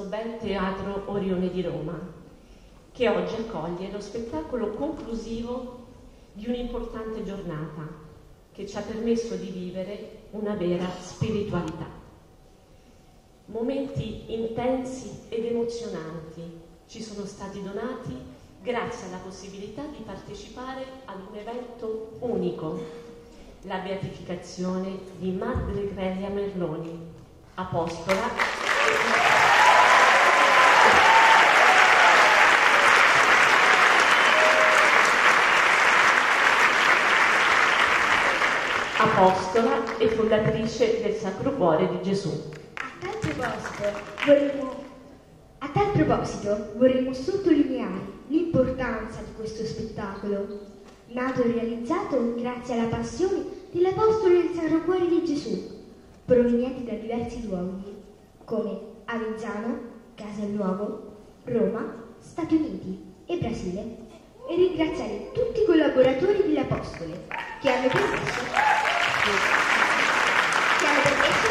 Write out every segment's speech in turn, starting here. questo bel Teatro Orione di Roma, che oggi accoglie lo spettacolo conclusivo di un'importante giornata che ci ha permesso di vivere una vera spiritualità. Momenti intensi ed emozionanti ci sono stati donati grazie alla possibilità di partecipare ad un evento unico, la beatificazione di Madre Clelia Merloni, apostola. Apostola e fondatrice del Sacro Cuore di Gesù. A tal proposito vorremmo sottolineare l'importanza di questo spettacolo, nato e realizzato grazie alla passione dell'Apostolo del Sacro Cuore di Gesù, provenienti da diversi luoghi, come Avezzano, Casalnuovo, Roma, Stati Uniti e Brasile, e ringraziare tutti i collaboratori dell'Apostole che hanno permesso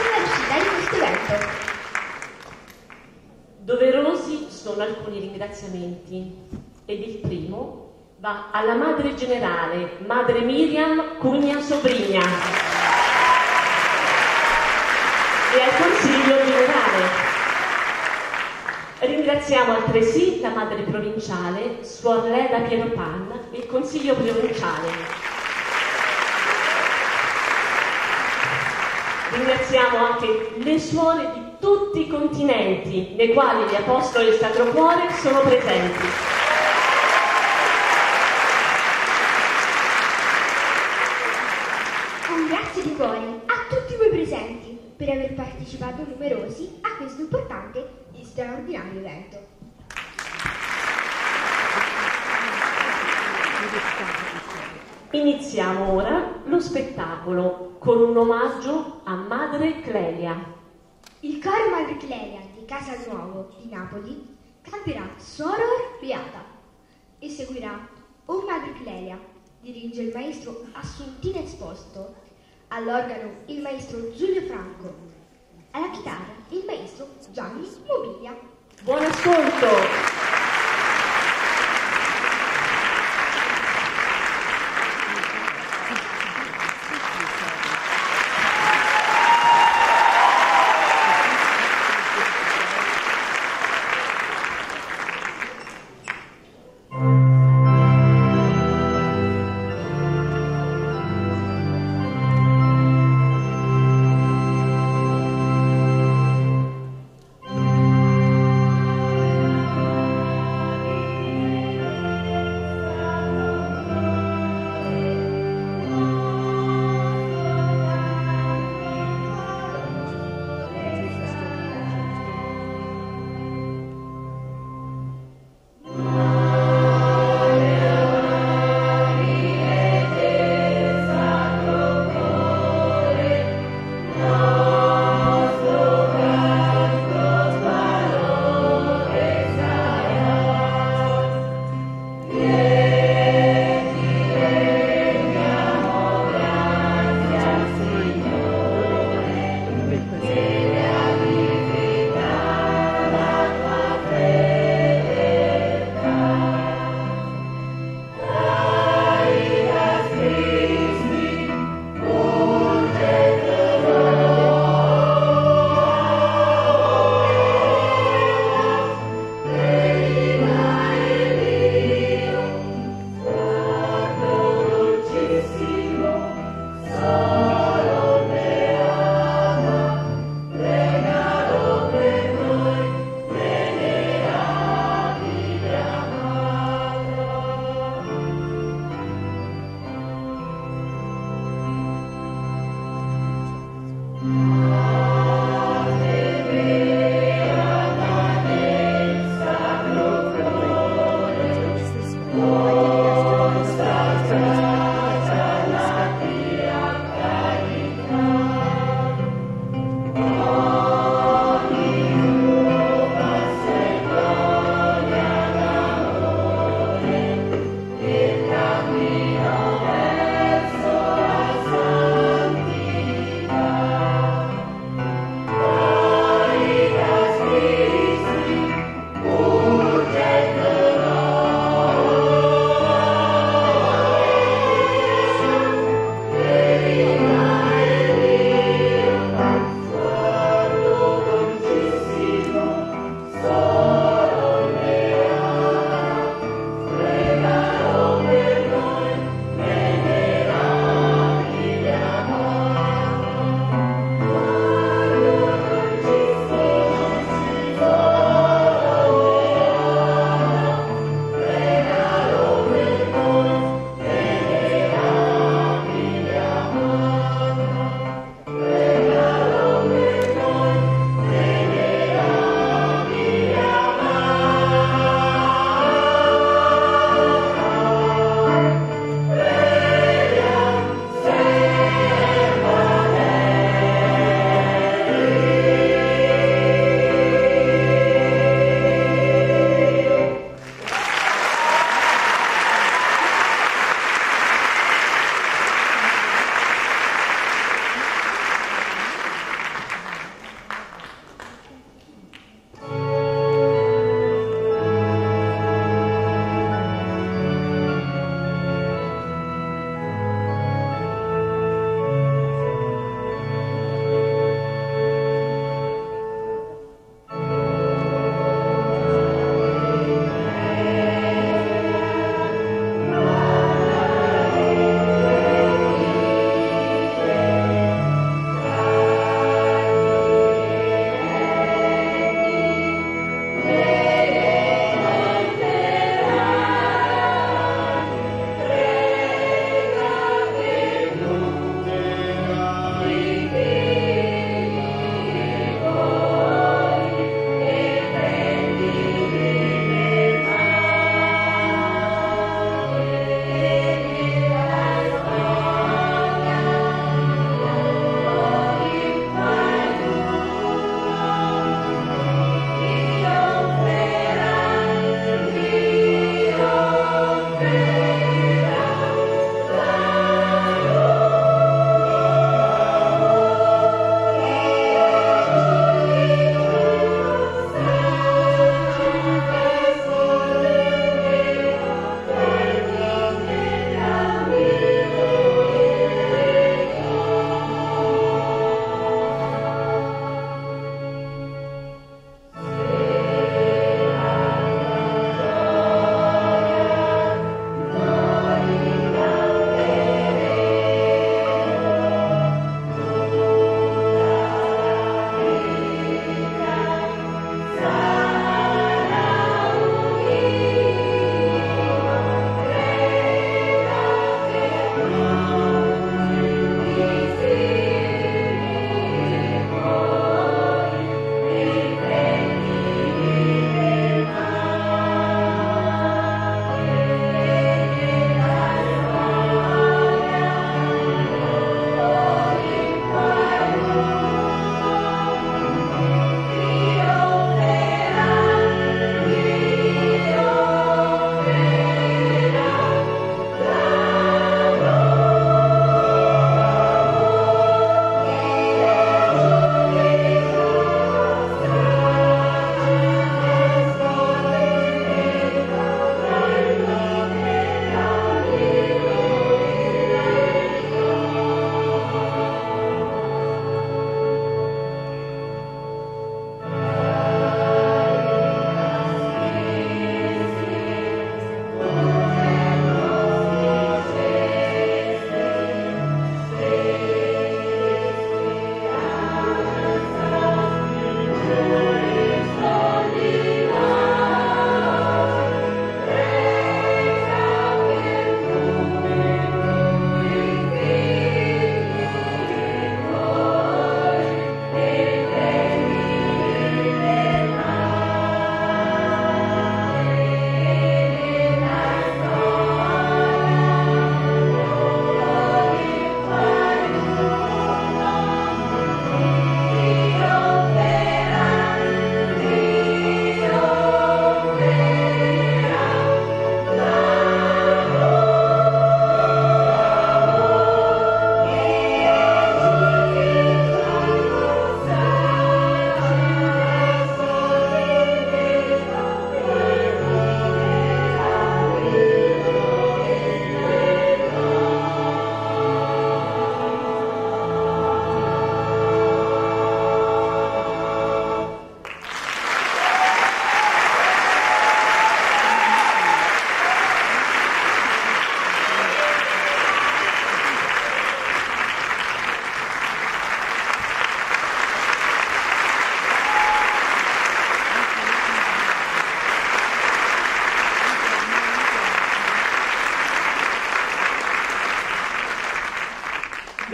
la riuscita di questo evento. Doverosi sono alcuni ringraziamenti ed il primo va alla Madre Generale, Madre Miriam Cunha Sobrinha, e al Consiglio Generale. Ringraziamo altresì la Madre Provinciale, Suor Leda e il Consiglio Provinciale. Ringraziamo anche le suore di tutti i continenti nei quali gli Apostoli del Sacro Cuore sono presenti. Un grazie di cuore a tutti voi presenti per aver partecipato numerosi a questo importante e straordinario evento. Iniziamo ora lo spettacolo con un omaggio a Madre Clelia. Il coro Madre Clelia di Casalnuovo di Napoli canterà Soror Beata e seguirà O Madre Clelia, dirige il maestro Assuntino Esposto, all'organo il maestro Giulio Franco, alla chitarra il maestro Gianni Momiglia. Buon ascolto!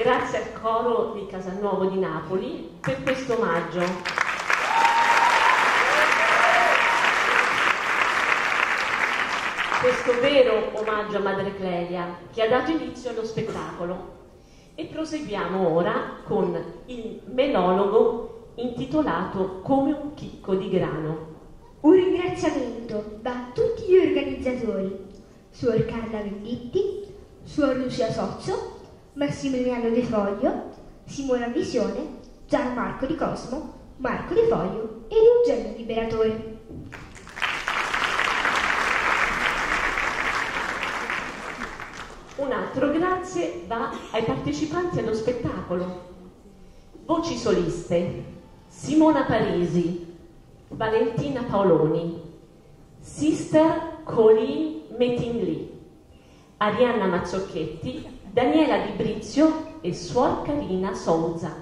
grazie al coro di Casalnuovo di Napoli per questo omaggio. Questo vero omaggio a Madre Clelia che ha dato inizio allo spettacolo. E proseguiamo ora con il monologo intitolato Come un chicco di grano. Un ringraziamento da tutti gli organizzatori, Suor Carla Venditti, Suor Lucia Soccio, Massimiliano De Foglio, Simona Viscione, Gianmarco di Cosmo, Marco di Foglio e Eugenio Liberatore. Un altro grazie va ai partecipanti allo spettacolo. Voci soliste: Simona Parisi, Valentina Paoloni, Sister Colleen Mettingly, Arianna Mazzocchetti, Daniela Di Brizio e Suor Carina Souza.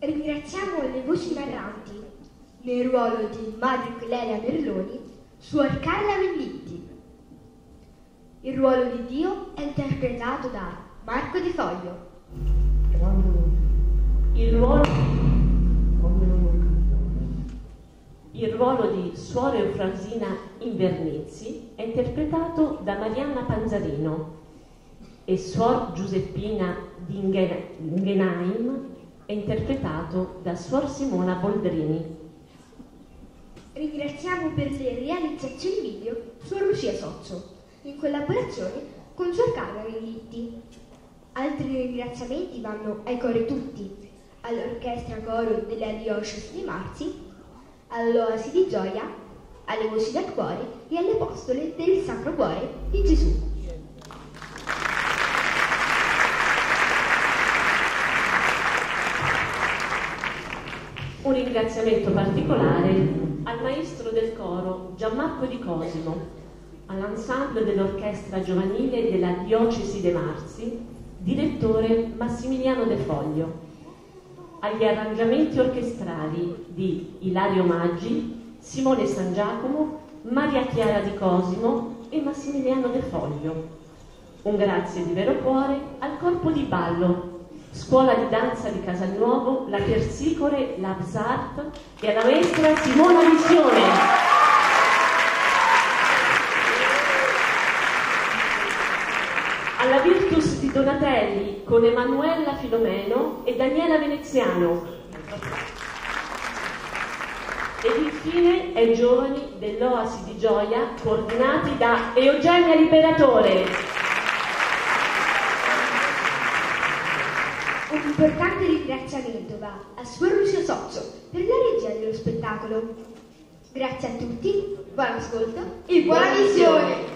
Ringraziamo le voci narranti nel ruolo di Madre Clelia Merloni, Suor Carla Venditti. Il ruolo di Dio è interpretato da Marco di Foglio. Il ruolo di Suor Eufrasina Invernizzi è interpretato da Mariana Panzarino e Suor Giuseppina Dingenheim è interpretato da Suor Simona Boldrini. Ringraziamo per le realizzazioni video Suor Lucia Soccio in collaborazione con Suor Carla Venditti. Altri ringraziamenti vanno ai cori tutti, all'orchestra coro della Diocesi dei Marsi, all'Oasi di Gioia, alle voci del cuore e alle apostole del Sacro Cuore di Gesù. Un ringraziamento particolare al maestro del coro Gianmarco di Cosmo, all'ensemble dell'orchestra giovanile della Diocesi dei Marsi, direttore Massimiliano De Foglio, agli arrangiamenti orchestrali di Ilario Maggi, Simone San Giacomo, Maria Chiara di Cosimo e Massimiliano De Foglio. Un grazie di vero cuore al corpo di ballo, scuola di danza di Casalnuovo, la Tersicore, la Psart e alla maestra Simona Viscione. Alla Virtus di Donatelli con Emanuela Filomeno e Daniela Veneziano. Ed infine ai giovani dell'Oasi di Gioia coordinati da Eugenio Liberatore. Un importante ringraziamento va a Suor Lucia Soccio per la regia dello spettacolo. Grazie a tutti, buon ascolto e buona visione!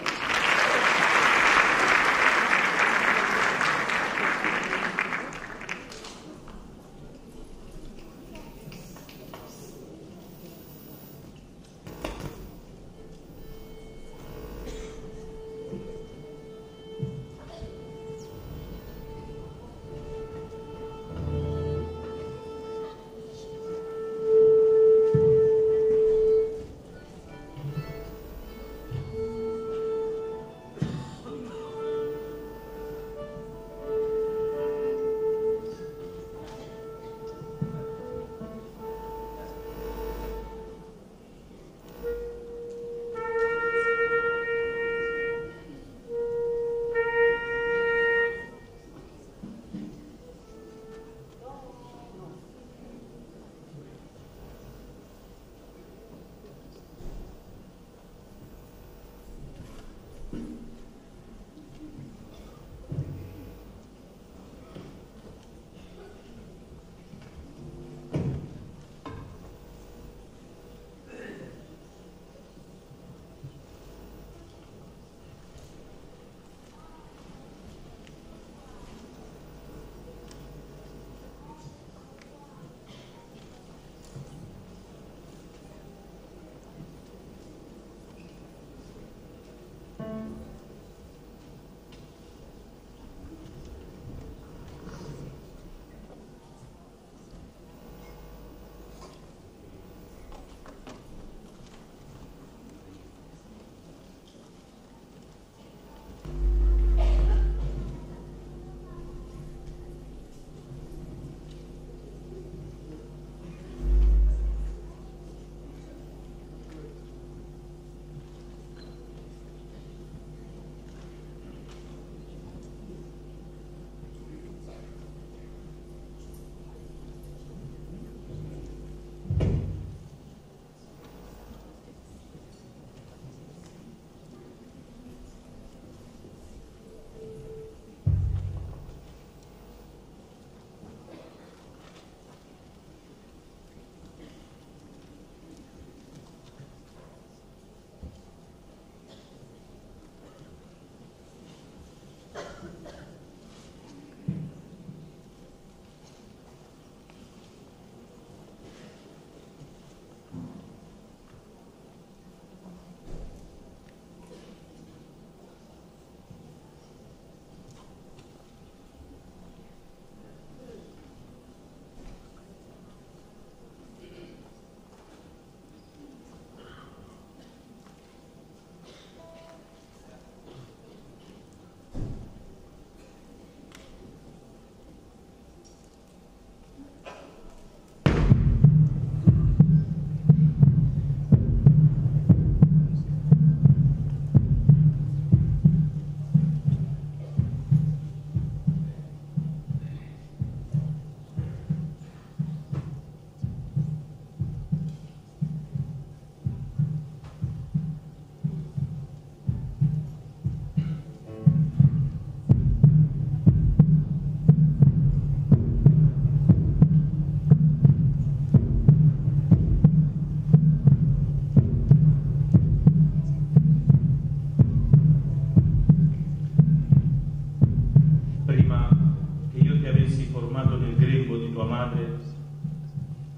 madre,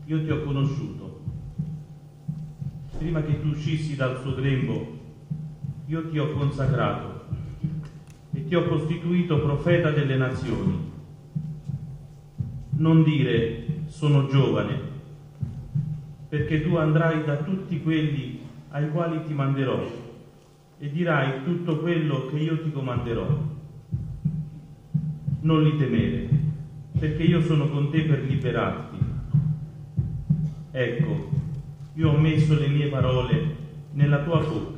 io ti ho conosciuto. Prima che tu uscissi dal suo grembo, io ti ho consacrato e ti ho costituito profeta delle nazioni. Non dire sono giovane, perché tu andrai da tutti quelli ai quali ti manderò e dirai tutto quello che io ti comanderò. Non li temere, perché io sono con te per liberarti. Ecco, io ho messo le mie parole nella tua bocca.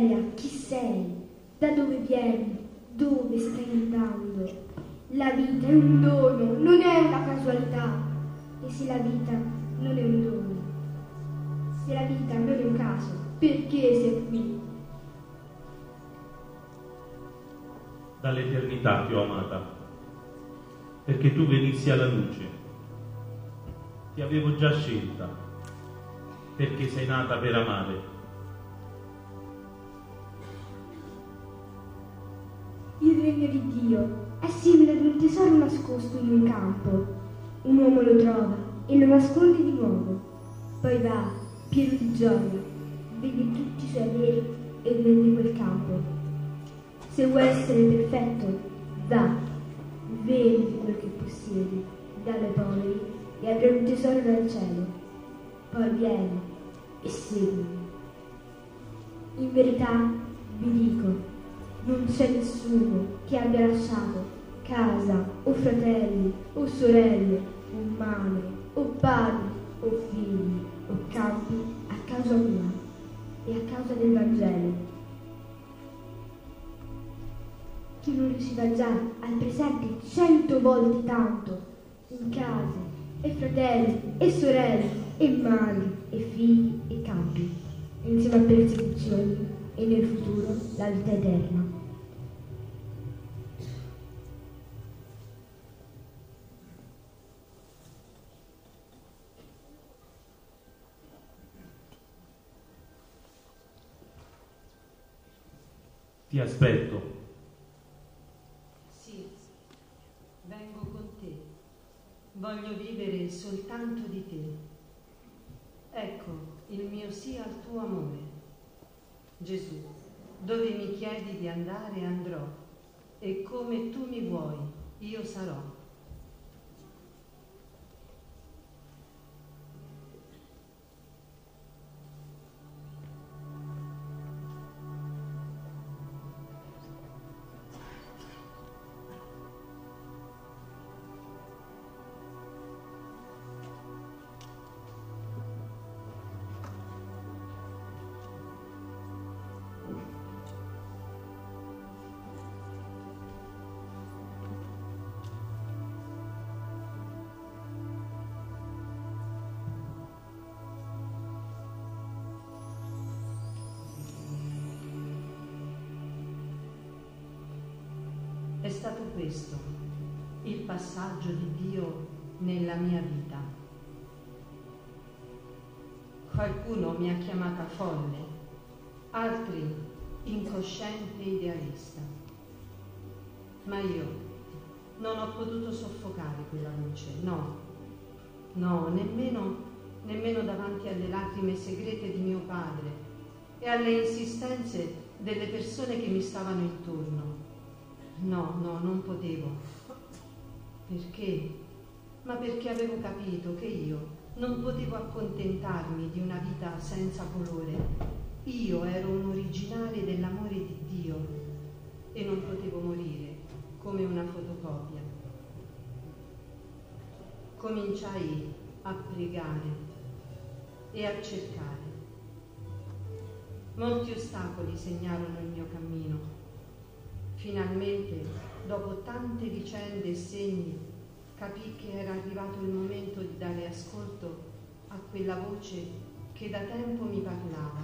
Clelia, chi sei? Da dove vieni? Dove stai andando? La vita è un dono, non è una casualità. E se la vita non è un dono, se la vita non è un caso, perché sei qui? Dall'eternità ti ho amata, perché tu venissi alla luce. Ti avevo già scelta, perché sei nata per amare. Il regno di Dio è simile ad un tesoro nascosto in un campo. Un uomo lo trova e lo nasconde di nuovo. Poi va, pieno di gioia, vede tutti i suoi averi e vende quel campo. Se vuoi essere perfetto, va, vendi quello che possiedi, dalle poveri e avrai un tesoro dal cielo. Poi vieni e seguimi. In verità vi dico, non c'è nessuno che abbia lasciato casa o fratelli o sorelle o madre o padre o figli o campi a causa mia e a causa del Vangelo, che non riusciva già al presente 100 volte tanto in case e fratelli e sorelle e madri e figli e campi, insieme a persecuzioni e nel futuro la vita eterna. Ti aspetto. Vengo con te, voglio vivere soltanto di te. Ecco il mio sì al tuo amore. Gesù, dove mi chiedi di andare andrò, e come tu mi vuoi io sarò. È stato questo il passaggio di Dio nella mia vita. Qualcuno mi ha chiamata folle, altri incosciente idealista. Ma io non ho potuto soffocare quella voce, no, no, nemmeno davanti alle lacrime segrete di mio padre e alle insistenze delle persone che mi stavano intorno. No, no, non potevo. Perché? Ma perché avevo capito che io non potevo accontentarmi di una vita senza colore. Io ero un originale dell'amore di Dio e non potevo morire come una fotocopia. Cominciai a pregare e a cercare. Molti ostacoli segnarono il mio cammino. Finalmente, dopo tante vicende e segni, capì che era arrivato il momento di dare ascolto a quella voce che da tempo mi parlava.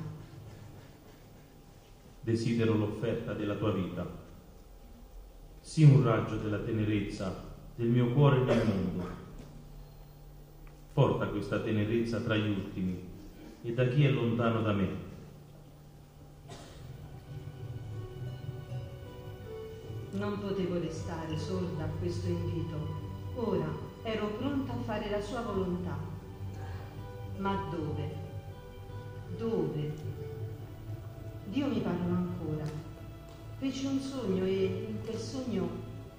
Desidero l'offerta della tua vita. Sii un raggio della tenerezza del mio cuore e del mondo. Porta questa tenerezza tra gli ultimi e da chi è lontano da me. Non potevo restare sorda a questo invito. Ora ero pronta a fare la sua volontà. Ma dove? Dove? Dio mi parlò ancora. Feci un sogno e in quel sogno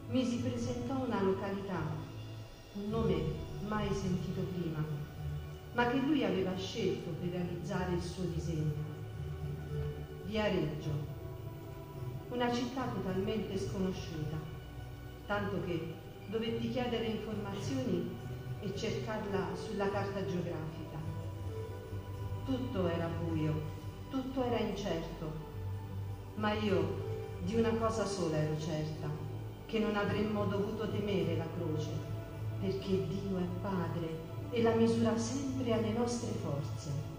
mi si presentò una località, un nome mai sentito prima, ma che lui aveva scelto per realizzare il suo disegno. Viareggio. Una città totalmente sconosciuta, tanto che dovetti chiedere informazioni e cercarla sulla carta geografica. Tutto era buio, tutto era incerto, Ma io di una cosa sola ero certa, che non avremmo dovuto temere la croce, perché Dio è Padre e la misura sempre alle nostre forze.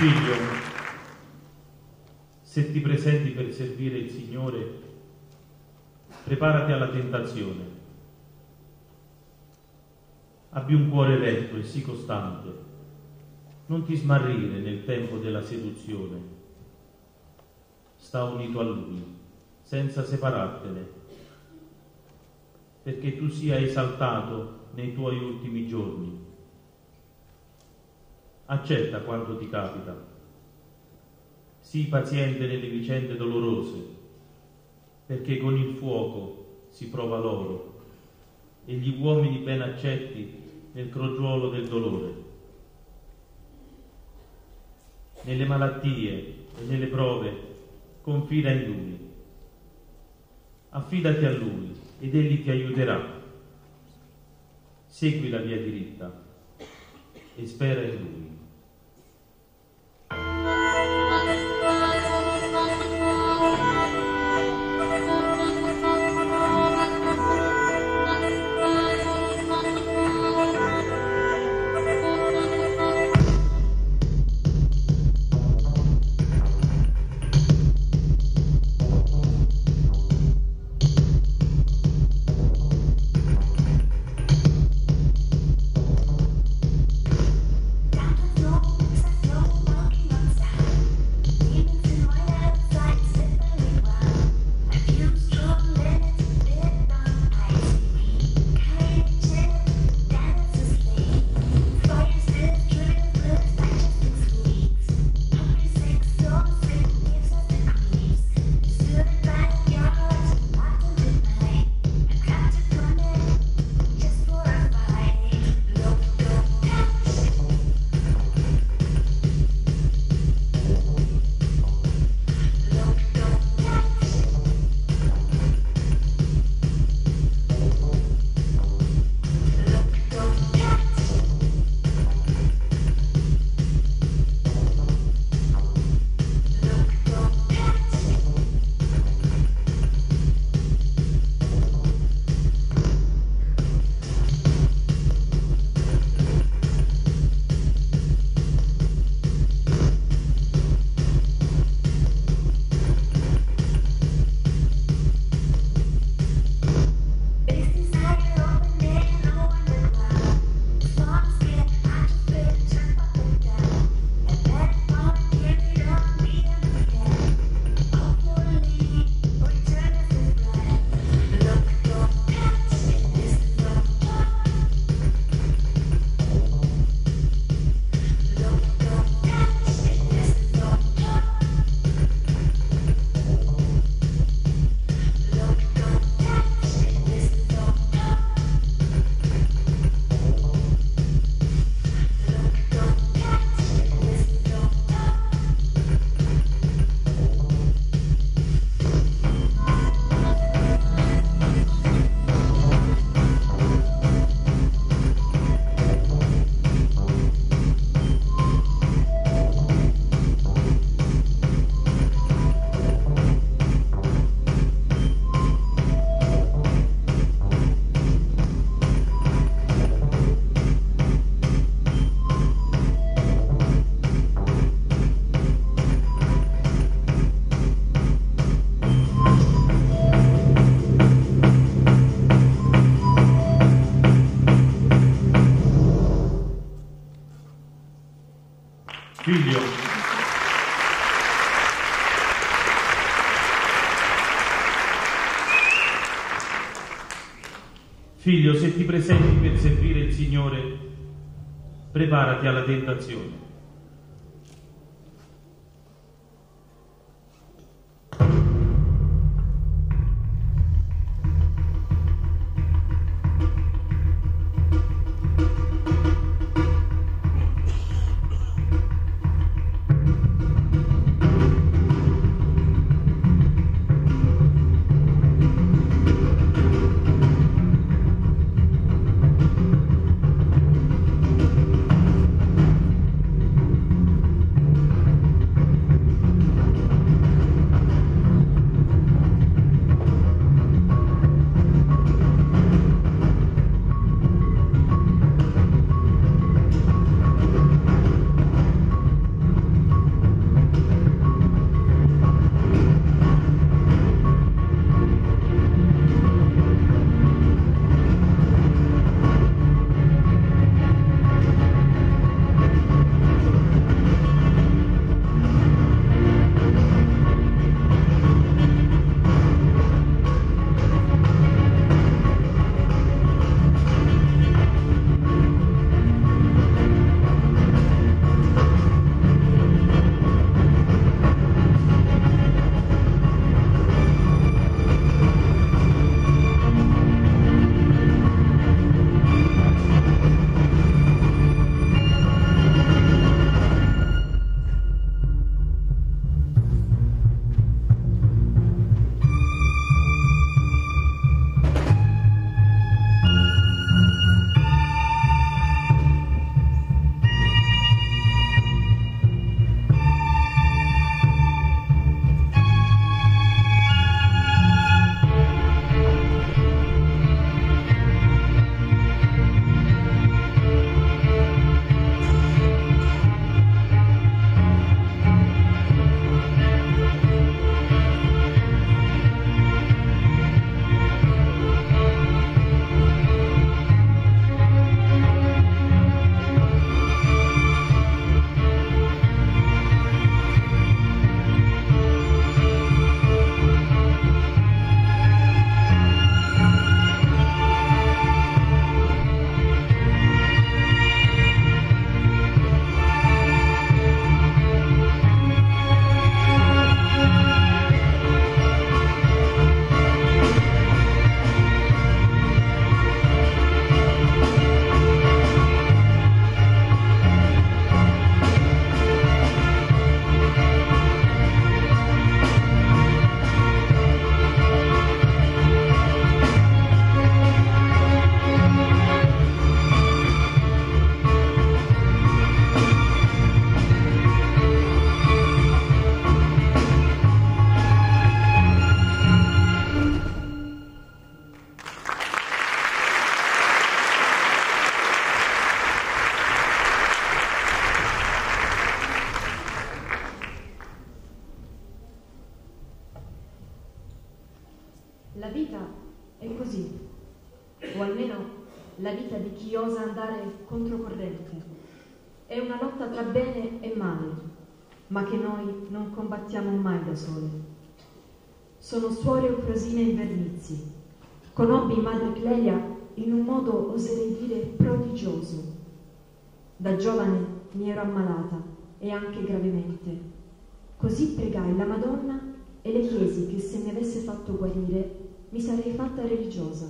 Figlio, se ti presenti per servire il Signore, preparati alla tentazione. Abbi un cuore retto e sii costante. Non ti smarrire nel tempo della seduzione. Sta unito a Lui, senza separartene, perché tu sia esaltato nei tuoi ultimi giorni. Accetta quanto ti capita. Sii paziente nelle vicende dolorose, perché con il fuoco si prova l'oro e gli uomini ben accetti nel crogiuolo del dolore. Nelle malattie e nelle prove confida in Lui. Affidati a Lui ed Egli ti aiuterà. Segui la via diritta e spera in Lui. Figlio, se ti presenti per servire il Signore, preparati alla tentazione. quantomeno la vita di chi osa andare controcorrente. È una lotta tra bene e male, ma che noi non combattiamo mai da sole. Sono Suor Eufrasina Invernizzi. Conobbi Madre Clelia in un modo, oserei dire, prodigioso. Da giovane mi ero ammalata, e anche gravemente. Così pregai la Madonna e le chiesi che se mi avesse fatto guarire mi sarei fatta religiosa,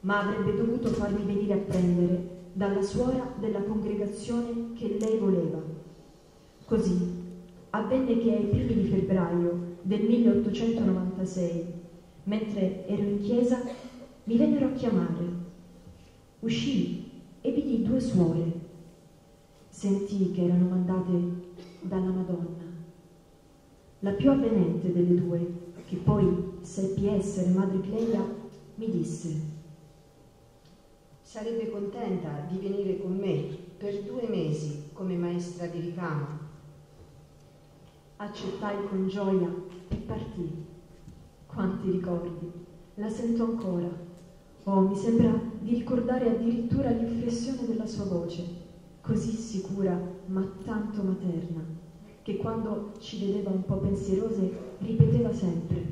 ma avrebbe dovuto farmi venire a prendere dalla suora della congregazione che lei voleva. Così avvenne che ai primi di febbraio del 1896, mentre ero in chiesa, mi vennero a chiamare. Uscii e vidi due suore. Sentii che erano mandate dalla Madonna. La più avvenente delle due, che poi seppi essere Madre Clelia, mi disse: «Sarebbe contenta di venire con me per 2 mesi come maestra di ricamo». Accettai con gioia e partii. Quanti ricordi! La sento ancora. Oh, mi sembra di ricordare addirittura l'inflessione della sua voce, così sicura ma tanto materna, che quando ci vedeva un po' pensierose ripeteva sempre: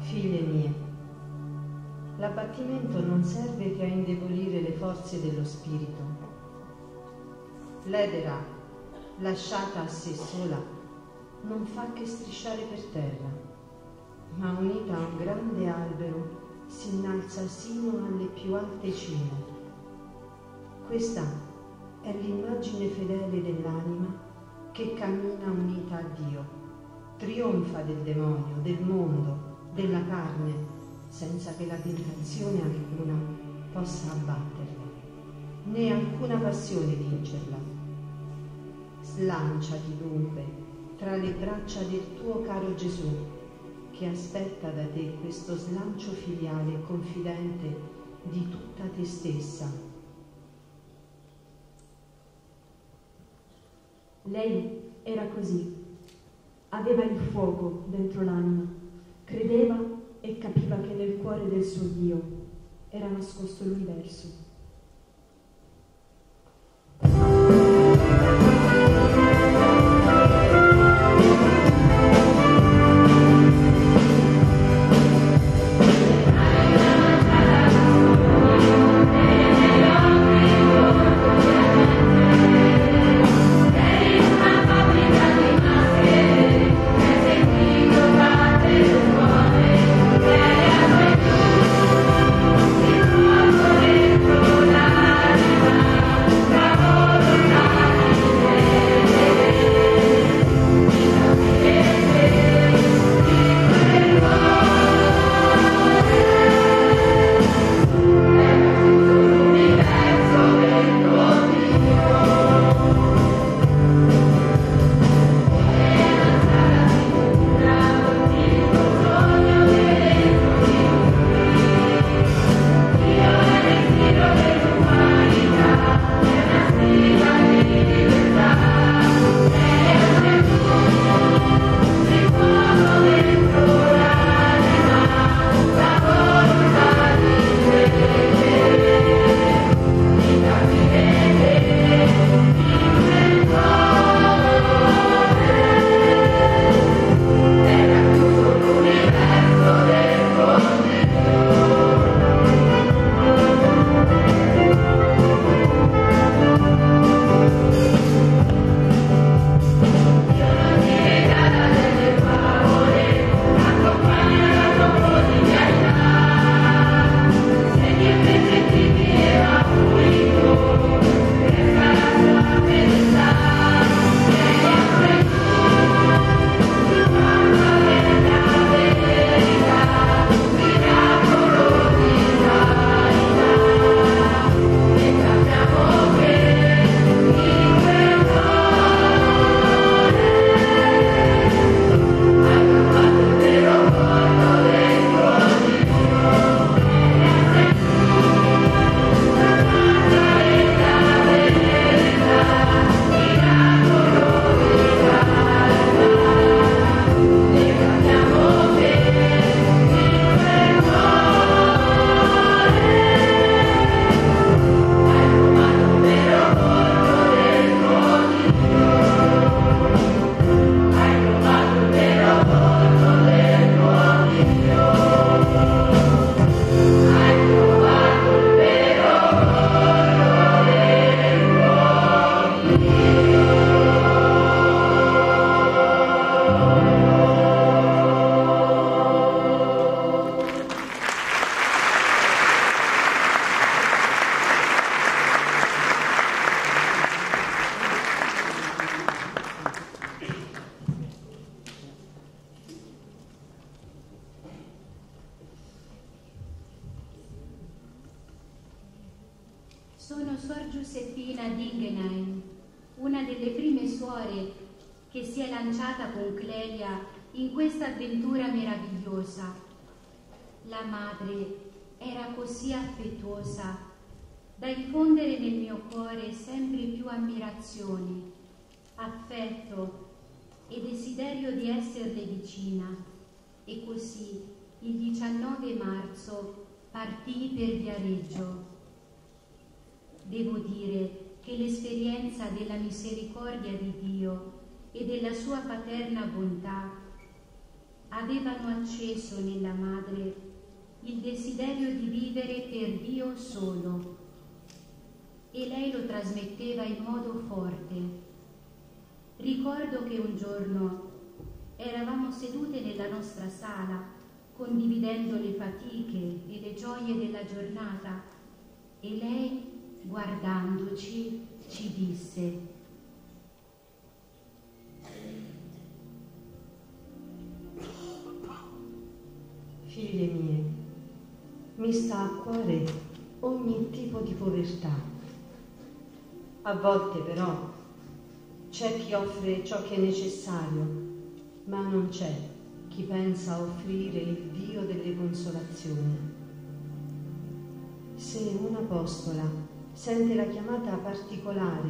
«Figlie mie, l'abbattimento non serve che a indebolire le forze dello spirito. L'edera, lasciata a sé sola, non fa che strisciare per terra, ma unita a un grande albero si innalza sino alle più alte cime. Questa è l'immagine fedele dell'anima che cammina unita a Dio, trionfa del demonio, del mondo, della carne, senza che la tentazione alcuna possa abbatterla, né alcuna passione vincerla. Slanciati dunque tra le braccia del tuo caro Gesù, che aspetta da te questo slancio filiale e confidente di tutta te stessa». Lei era così. Aveva il fuoco dentro l'anima, credeva e capiva che nel cuore del suo Dio era nascosto l'universo. Suor Giuseppina Dingenheim, una delle prime suore che si è lanciata con Clelia in questa avventura meravigliosa. La madre era così affettuosa da infondere nel mio cuore sempre più ammirazione, affetto e desiderio di esserle vicina, e così il 19 marzo partì per Viareggio. Devo dire che l'esperienza della misericordia di Dio e della sua paterna bontà avevano acceso nella madre il desiderio di vivere per Dio solo, e lei lo trasmetteva in modo forte. Ricordo che un giorno eravamo sedute nella nostra sala, condividendo le fatiche e le gioie della giornata, e lei, guardandoci, ci disse: figlie mie, mi sta a cuore ogni tipo di povertà. A volte però c'è chi offre ciò che è necessario, ma non c'è chi pensa a offrire il Dio delle consolazioni. Se un'apostola sente la chiamata particolare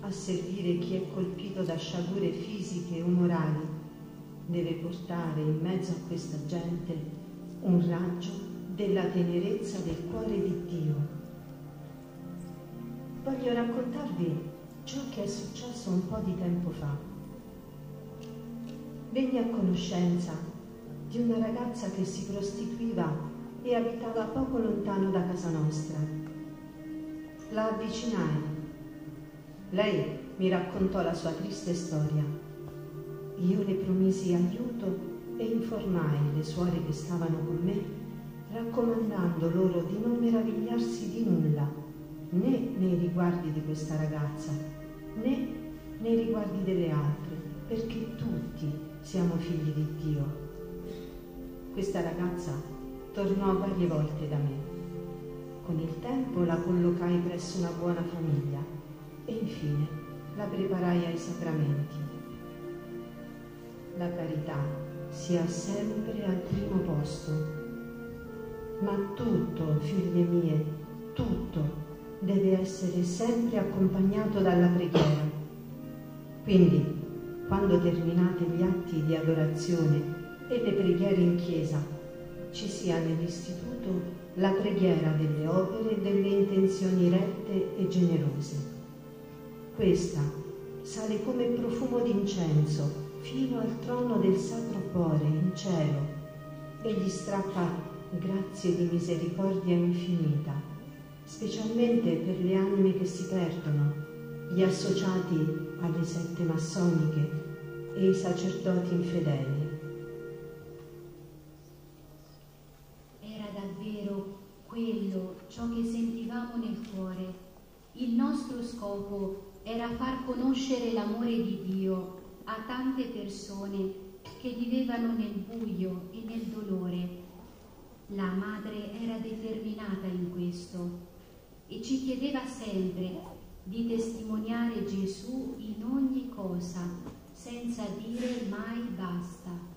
a servire chi è colpito da sciagure fisiche e umorali, deve portare in mezzo a questa gente un raggio della tenerezza del cuore di Dio. Voglio raccontarvi ciò che è successo un po' di tempo fa. Venni a conoscenza di una ragazza che si prostituiva e abitava poco lontano da casa nostra. La avvicinai. Lei mi raccontò la sua triste storia. Io le promisi aiuto e informai le suore che stavano con me, raccomandando loro di non meravigliarsi di nulla, né nei riguardi di questa ragazza, né nei riguardi delle altre, perché tutti siamo figli di Dio. Questa ragazza tornò varie volte da me. Con il tempo la collocai presso una buona famiglia e infine la preparai ai sacramenti. La carità sia sempre al primo posto, ma tutto, figlie mie, tutto deve essere sempre accompagnato dalla preghiera. Quindi, quando terminate gli atti di adorazione e le preghiere in chiesa, ci sia nell'istituto la preghiera delle opere e delle intenzioni rette e generose. Questa sale come profumo d'incenso fino al trono del Sacro Cuore in cielo e gli strappa grazie di misericordia infinita, specialmente per le anime che si perdono, gli associati alle sette massoniche e i sacerdoti infedeli. Era davvero quello ciò che sentivamo nel cuore. Il nostro scopo era far conoscere l'amore di Dio a tante persone che vivevano nel buio e nel dolore. La madre era determinata in questo e ci chiedeva sempre di testimoniare Gesù in ogni cosa, senza dire mai basta.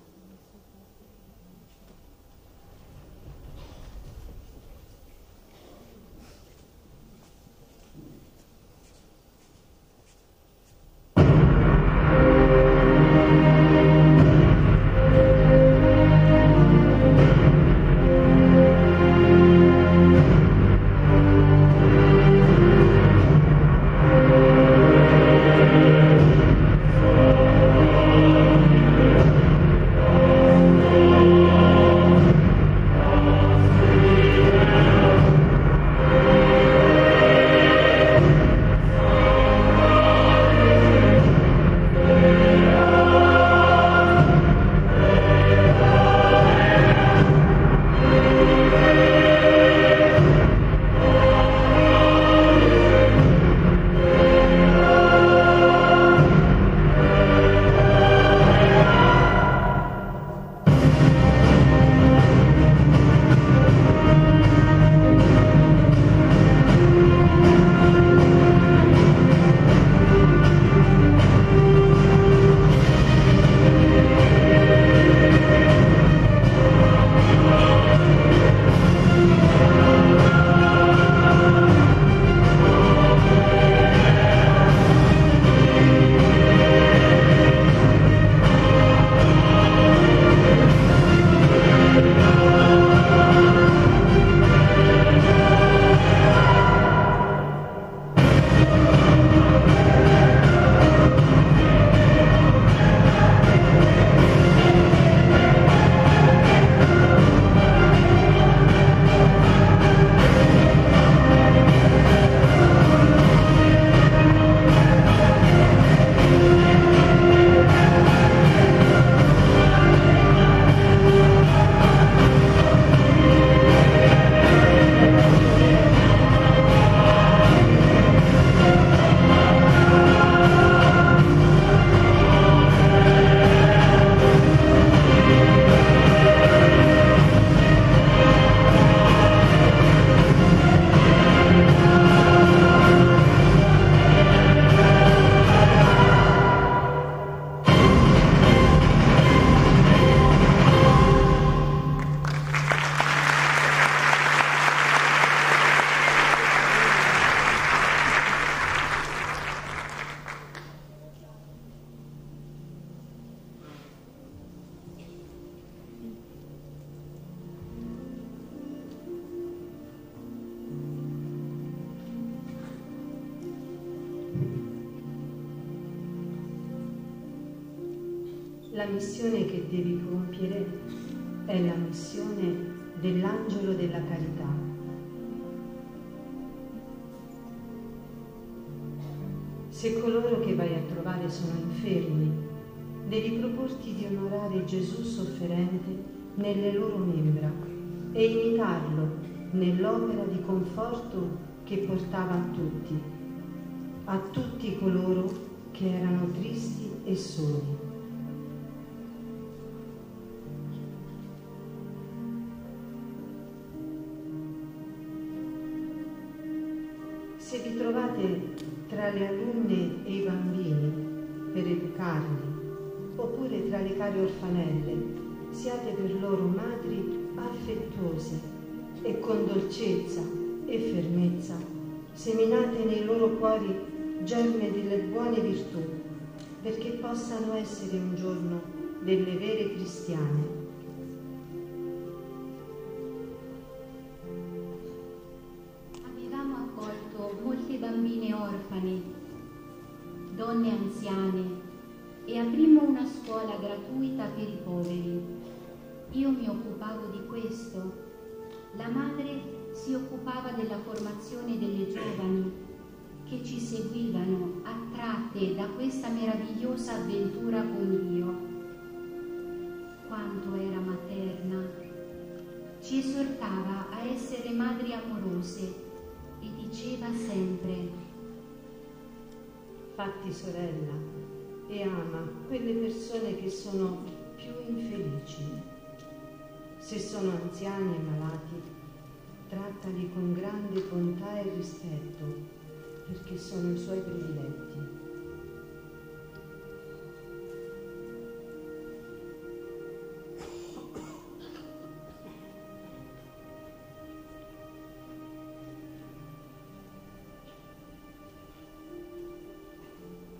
La missione che devi compiere è la missione dell'angelo della carità. Se coloro che vai a trovare sono infermi, devi proporti di onorare Gesù sofferente nelle loro membra e imitarlo nell'opera di conforto che portava a tutti coloro che erano tristi e soli. Se vi trovate tra le alunne e i bambini per educarli, oppure tra le care orfanelle, siate per loro madri affettuose e con dolcezza e fermezza seminate nei loro cuori germe delle buone virtù, perché possano essere un giorno delle vere cristiane. Bambine orfane, donne anziane, e aprimmo una scuola gratuita per i poveri. Io mi occupavo di questo, la madre si occupava della formazione delle giovani che ci seguivano attratte da questa meravigliosa avventura con Dio. Quanto era materna, ci esortava a essere madri amorose. Diceva sempre: fatti sorella e ama quelle persone che sono più infelici. Se sono anziani e malati, trattali con grande bontà e rispetto, perché sono i suoi prediletti.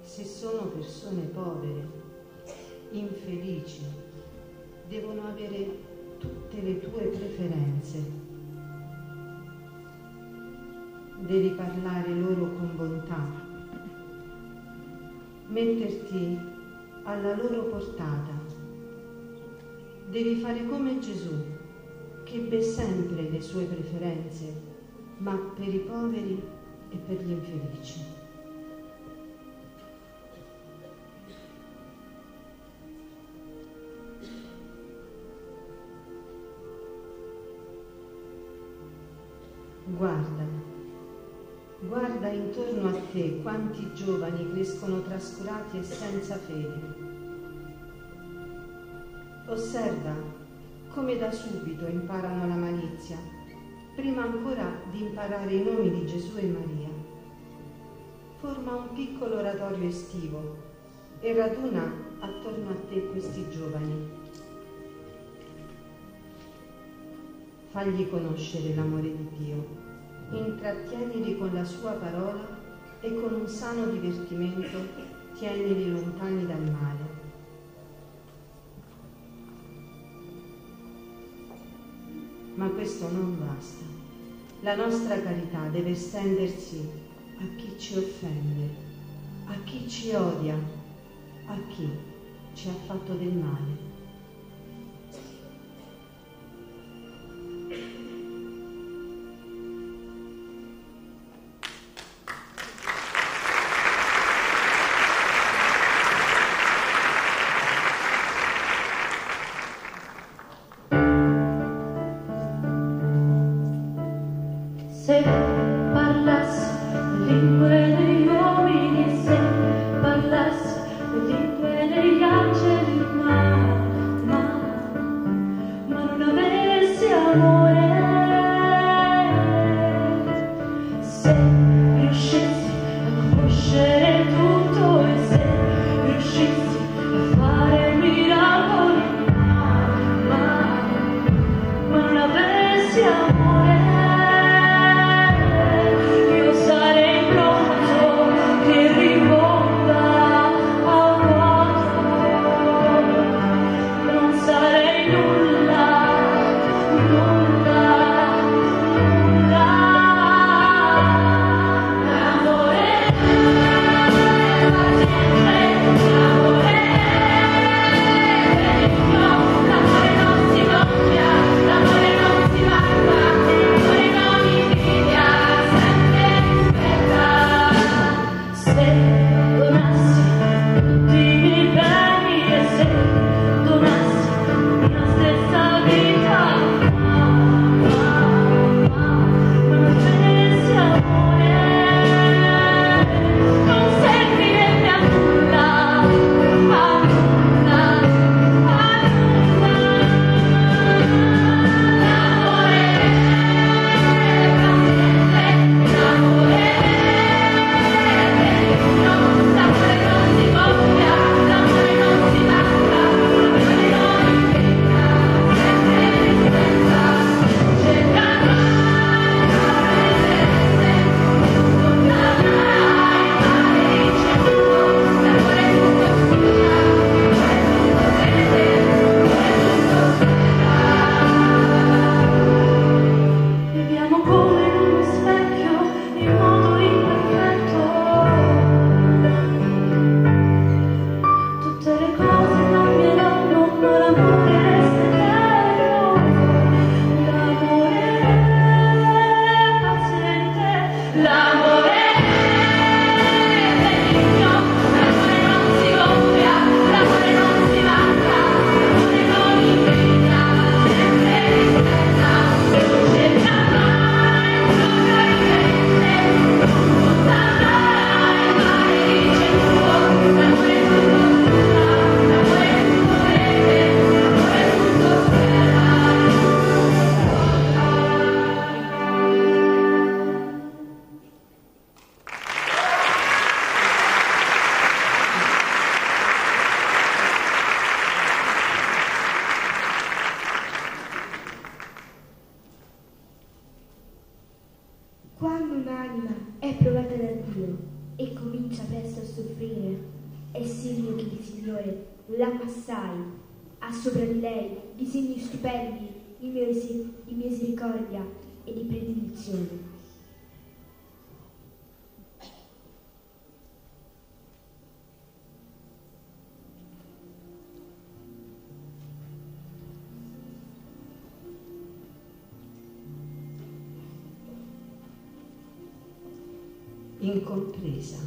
Se sono persone povere, infelici, devono avere tutte le tue preferenze. Devi parlare loro con bontà, metterti alla loro portata. Devi fare come Gesù, che ebbe sempre le sue preferenze, ma per i poveri e per gli infelici. Guarda, guarda intorno a te quanti giovani crescono trascurati e senza fede. Osserva come da subito imparano la malizia, prima ancora di imparare i nomi di Gesù e Maria. Forma un piccolo oratorio estivo e raduna attorno a te questi giovani. Fagli conoscere l'amore di Dio, intrattienili con la sua parola e con un sano divertimento tienili lontani dal male. Ma questo non basta. La nostra carità deve estendersi a chi ci offende, a chi ci odia, a chi ci ha fatto del male. Lingue degli angeli umani. per Dio e comincia presto a soffrire. È segno che il Signore la passai, ha sopra di lei i segni stupendi di misericordia e di benedizione. Incompresa,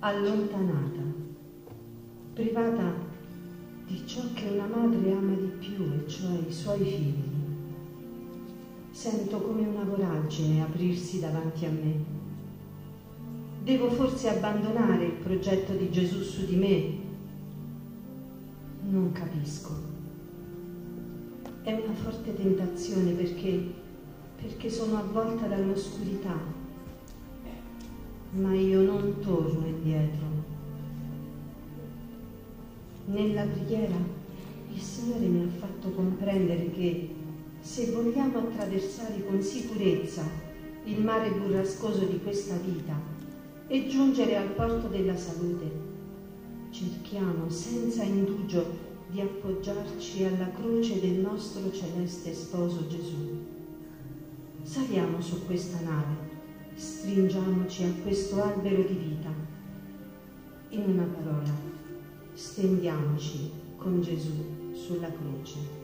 allontanata, privata di ciò che una madre ama di più, e cioè i suoi figli, sento come una voragine aprirsi davanti a me. Devo forse abbandonare il progetto di Gesù su di me? Non capisco. È una forte tentazione perché sono avvolta dall'oscurità. Ma io non torno indietro. Nella preghiera il Signore mi ha fatto comprendere che se vogliamo attraversare con sicurezza il mare burrascoso di questa vita e giungere al porto della salute, cerchiamo senza indugio di appoggiarci alla croce del nostro celeste sposo Gesù. Saliamo su questa nave. Stringiamoci a questo albero di vita. In una parola, stendiamoci con Gesù sulla croce.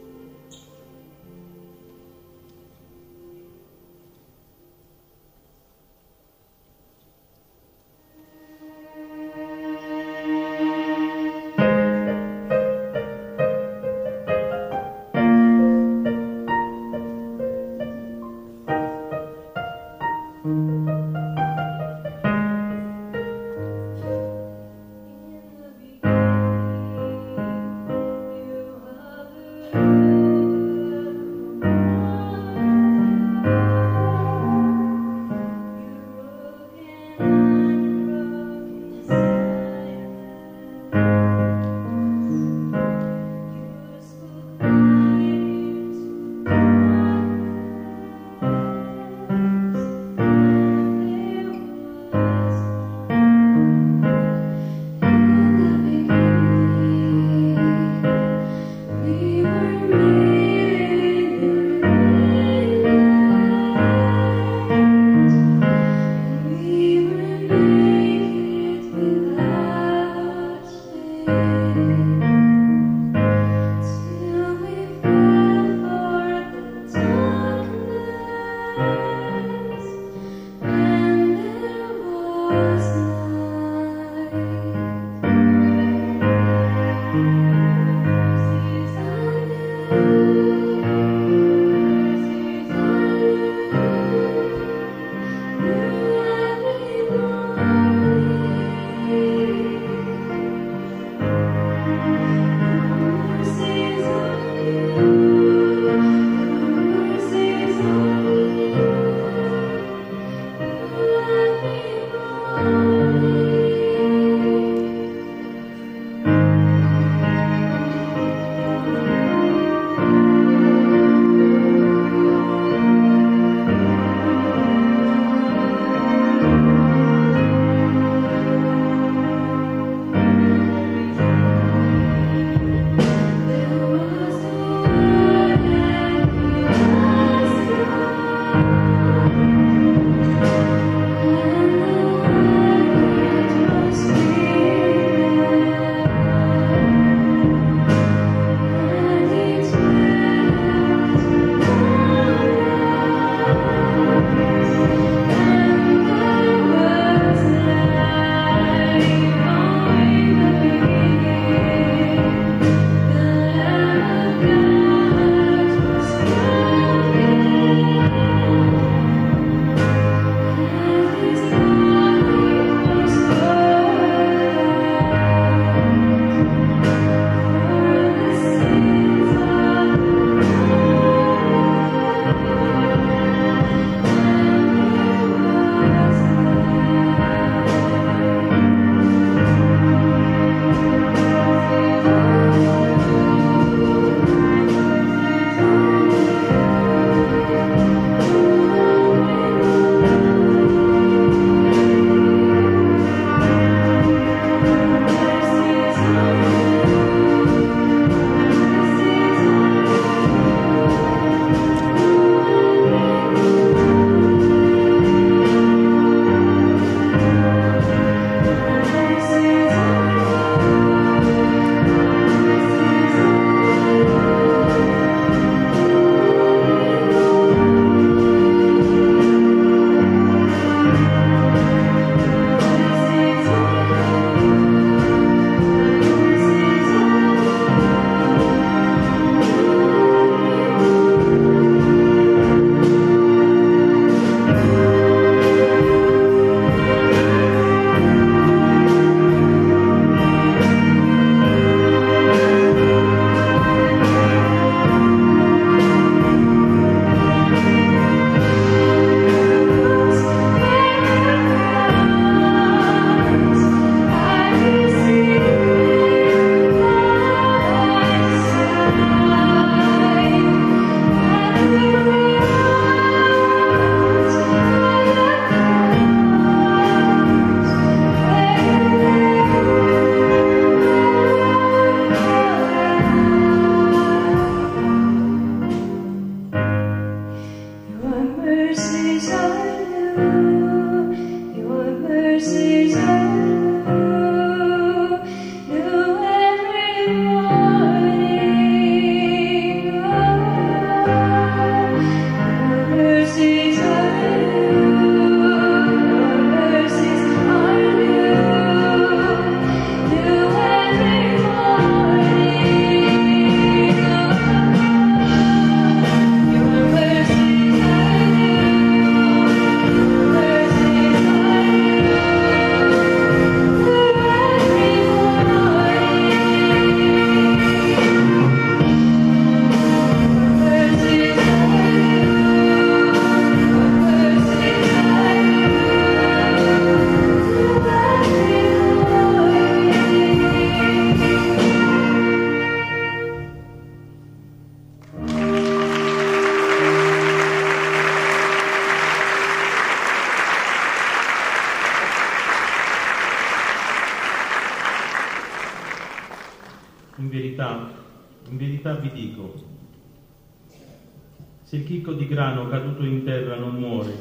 Se il chicco di grano caduto in terra non muore,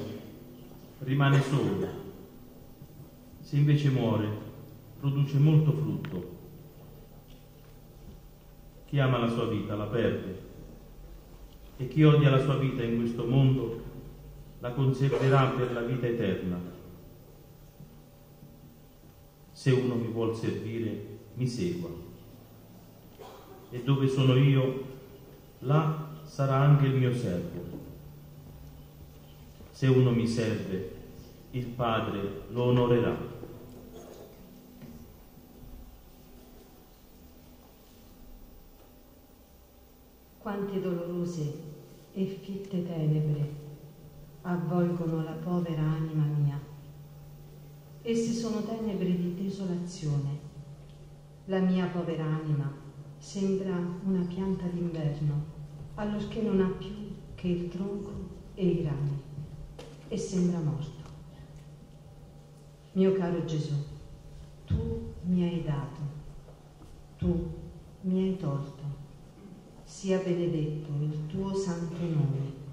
rimane solo. Se invece muore, produce molto frutto. Chi ama la sua vita la perde, e chi odia la sua vita in questo mondo la conserverà per la vita eterna. Se uno mi vuol servire, mi segua. E dove sono io, là sarà anche il mio servo. Se uno mi serve, il Padre lo onorerà. Quante dolorose e fitte tenebre avvolgono la povera anima mia. Esse sono tenebre di desolazione. La mia povera anima sembra una pianta d'inverno, allorché non ha più che il tronco e i rami, e sembra morto. Mio caro Gesù, tu mi hai dato, tu mi hai tolto. Sia benedetto il tuo santo nome.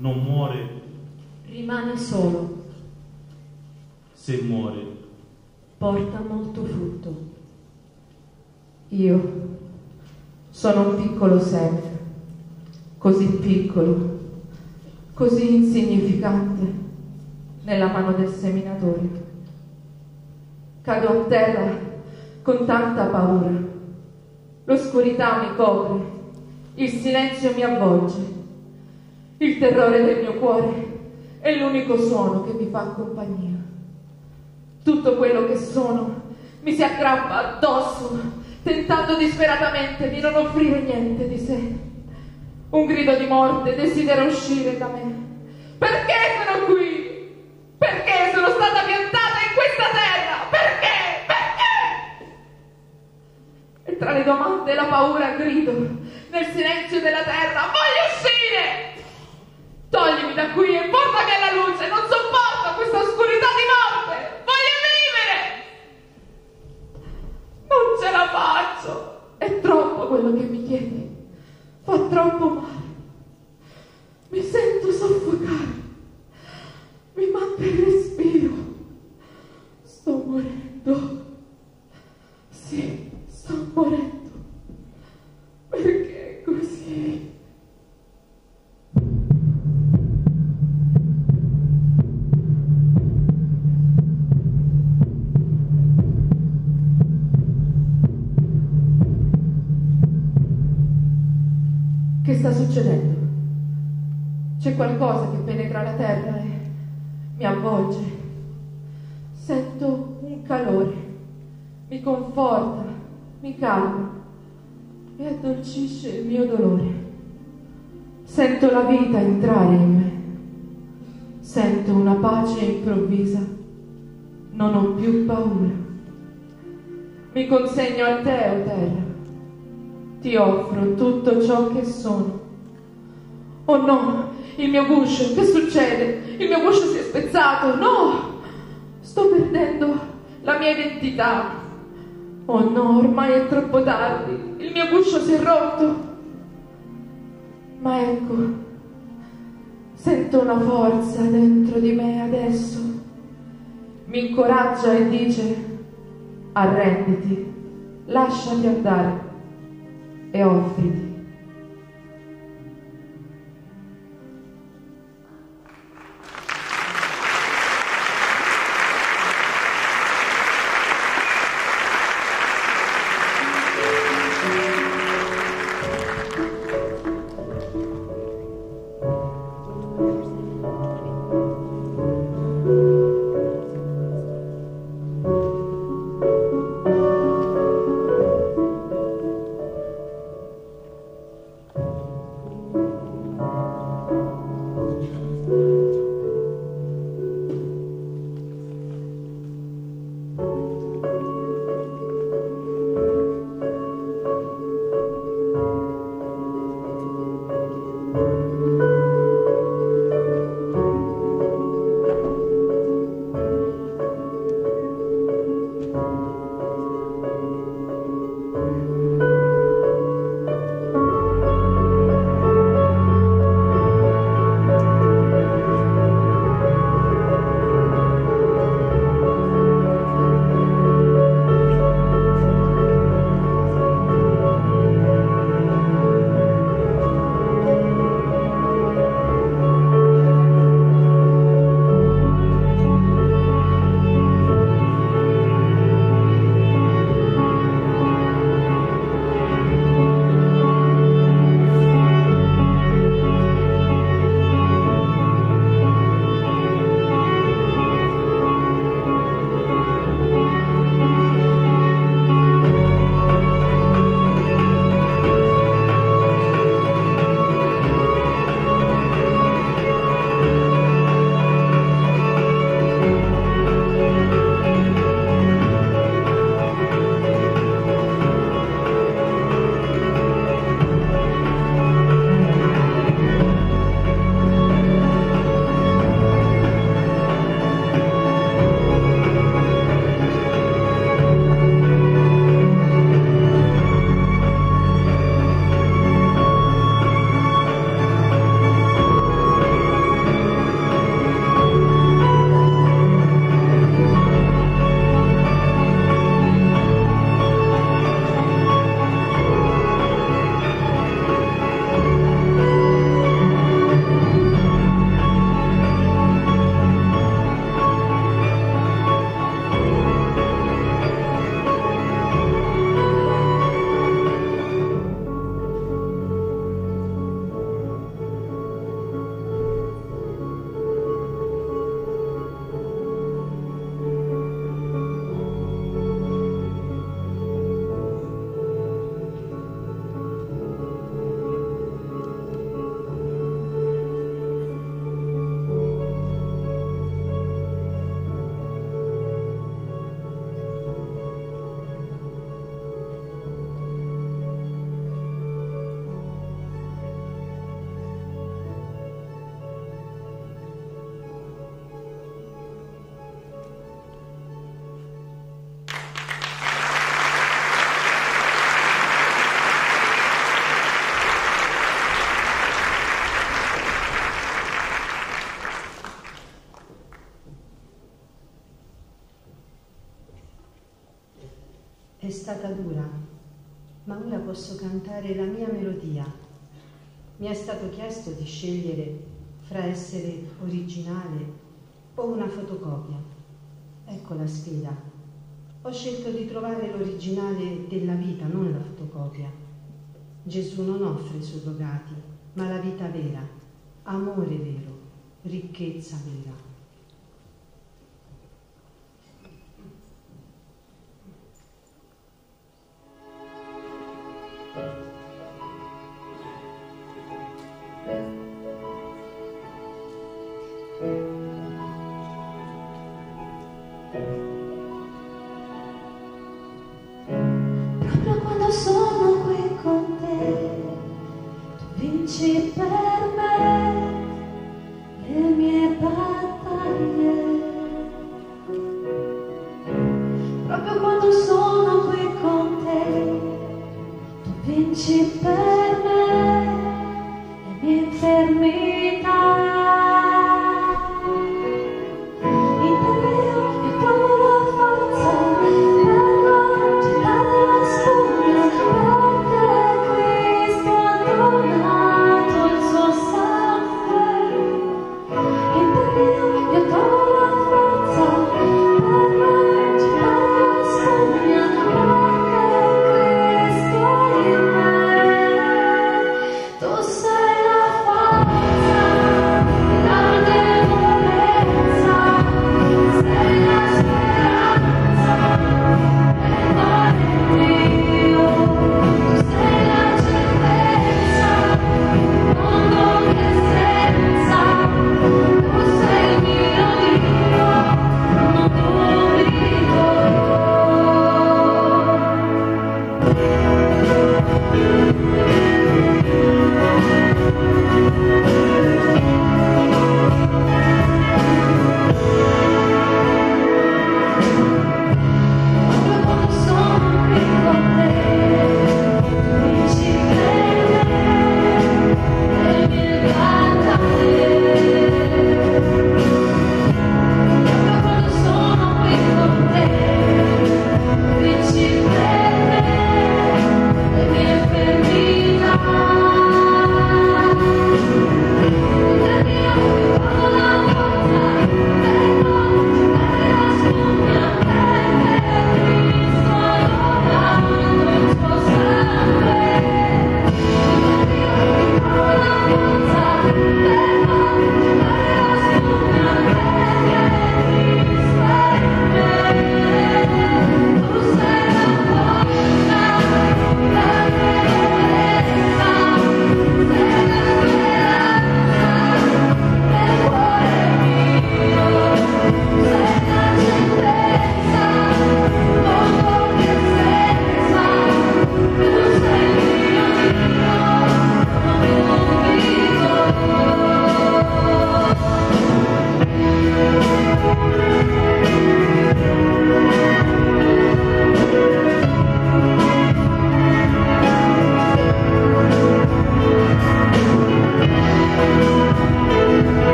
non muore, rimane solo. Se muore, porta molto frutto. Io sono un piccolo seme, così piccolo, così insignificante nella mano del seminatore. Cado a terra con tanta paura. L'oscurità mi copre, il silenzio mi avvolge. Il terrore del mio cuore è l'unico suono che mi fa compagnia. Tutto quello che sono mi si aggrappa addosso, tentando disperatamente di non offrire niente di sé. Un grido di morte desidera uscire da me. Perché sono qui? Perché sono stata piantata in questa terra? Perché? Perché? E tra le domande e la paura grido nel silenzio della terra: voglio uscire! Toglimi da qui e portami alla luce, non sopporto questa oscurità di morte, voglio vivere! Non ce la faccio, è troppo quello che mi chiedi, fa troppo male, mi sento soffocare, mi manca il respiro, sto morendo, sì, sto morendo, perché così? Che sta succedendo? C'è qualcosa che penetra la terra e mi avvolge. Sento un calore, mi conforta, mi calma e addolcisce il mio dolore. Sento la vita entrare in me. Sento una pace improvvisa. Non ho più paura. Mi consegno a te, o terra. Ti offro tutto ciò che sono. Oh no, il mio guscio, che succede? Il mio guscio si è spezzato, no! Sto perdendo la mia identità. Oh no, ormai è troppo tardi, il mio guscio si è rotto. Ma ecco, sento una forza dentro di me adesso. Mi incoraggia e dice: arrenditi, lasciati andare e offriti. È stata dura, ma ora posso cantare la mia melodia. Mi è stato chiesto di scegliere fra essere originale o una fotocopia. Ecco la sfida. Ho scelto di trovare l'originale della vita, non la fotocopia. Gesù non offre surrogati, ma la vita vera, amore vero, ricchezza vera. Proprio quando sono qui con te, tu vinci per me le mie battaglie. Proprio quando sono qui con te, tu vinci per me le mie infermità.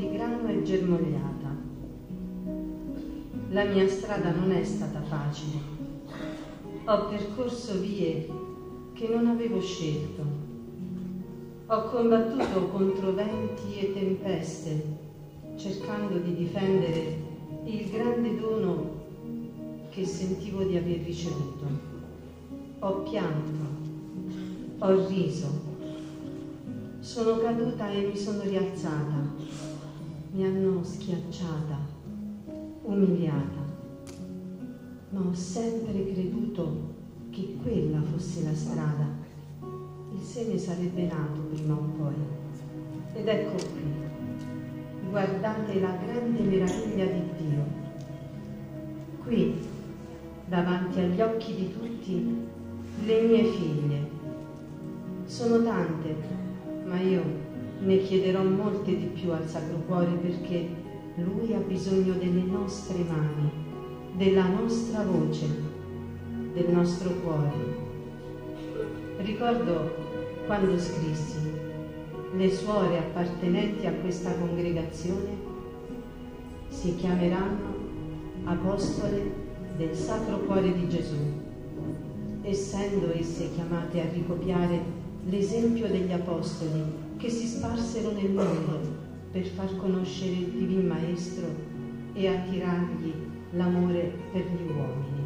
di grano e germogliata. La mia strada non è stata facile. Ho percorso vie che non avevo scelto. Ho combattuto contro venti e tempeste, cercando di difendere il grande dono che sentivo di aver ricevuto. Ho pianto, ho riso, sono caduta e mi sono rialzata. Mi hanno schiacciata, umiliata, ma ho sempre creduto che quella fosse la strada. Il seme sarebbe nato prima o poi. Ed ecco qui, guardate la grande meraviglia di Dio. Qui, davanti agli occhi di tutti, le mie figlie. Sono tante, ma io ne chiederò molte di più al Sacro Cuore, perché Lui ha bisogno delle nostre mani, della nostra voce, del nostro cuore. Ricordo quando scrissi: le suore appartenenti a questa congregazione si chiameranno Apostole del Sacro Cuore di Gesù, essendo esse chiamate a ricopiare l'esempio degli Apostoli che si sparsero nel mondo per far conoscere il Divin Maestro e attirargli l'amore per gli uomini.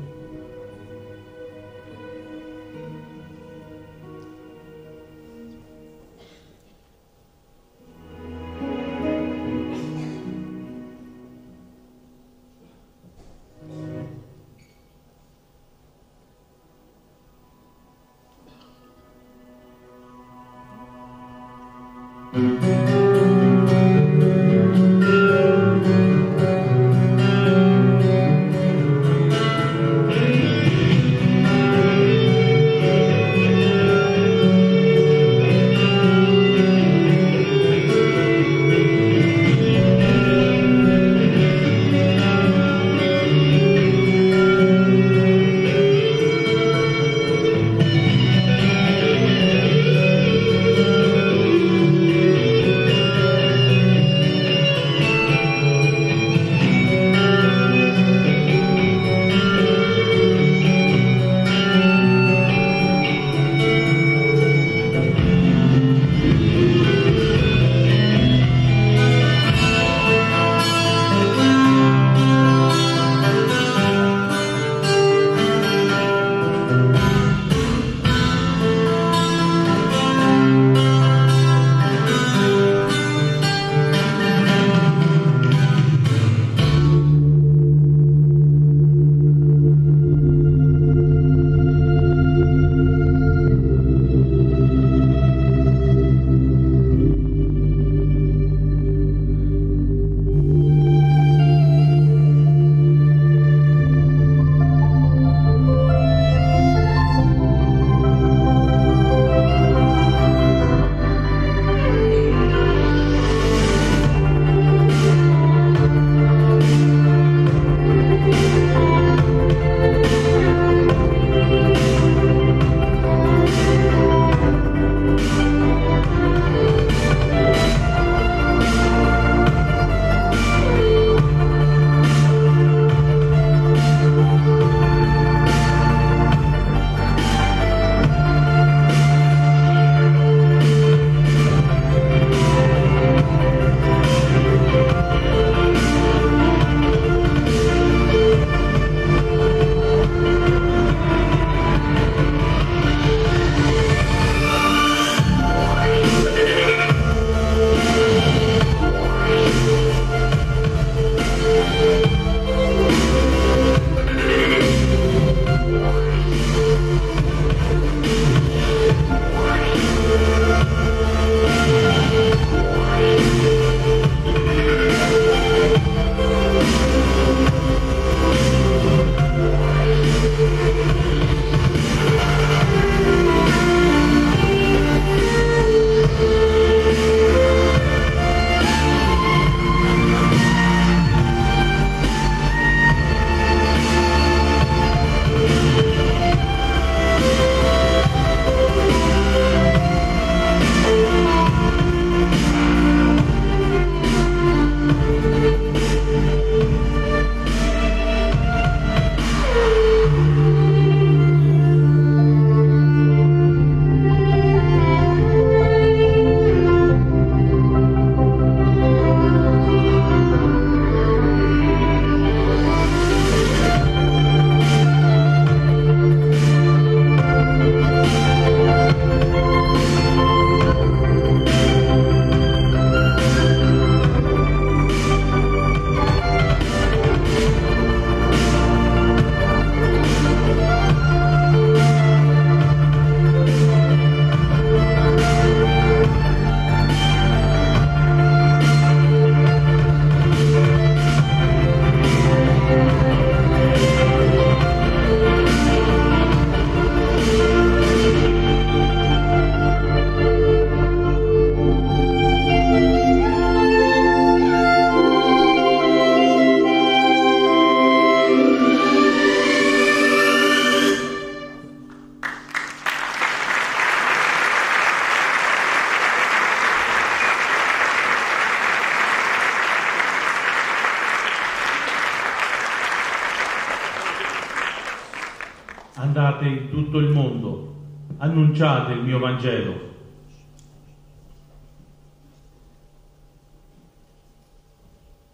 andate in tutto il mondo, annunciate il mio Vangelo.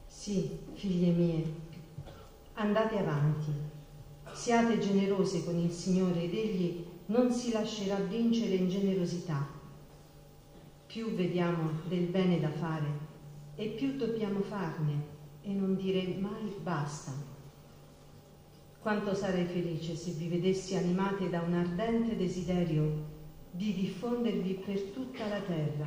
Sì, figlie mie, andate avanti, siate generose con il Signore ed Egli non si lascerà vincere in generosità. Più vediamo del bene da fare e più dobbiamo farne e non dire mai basta. Quanto sarei felice se vi vedessi animate da un ardente desiderio di diffondervi per tutta la terra,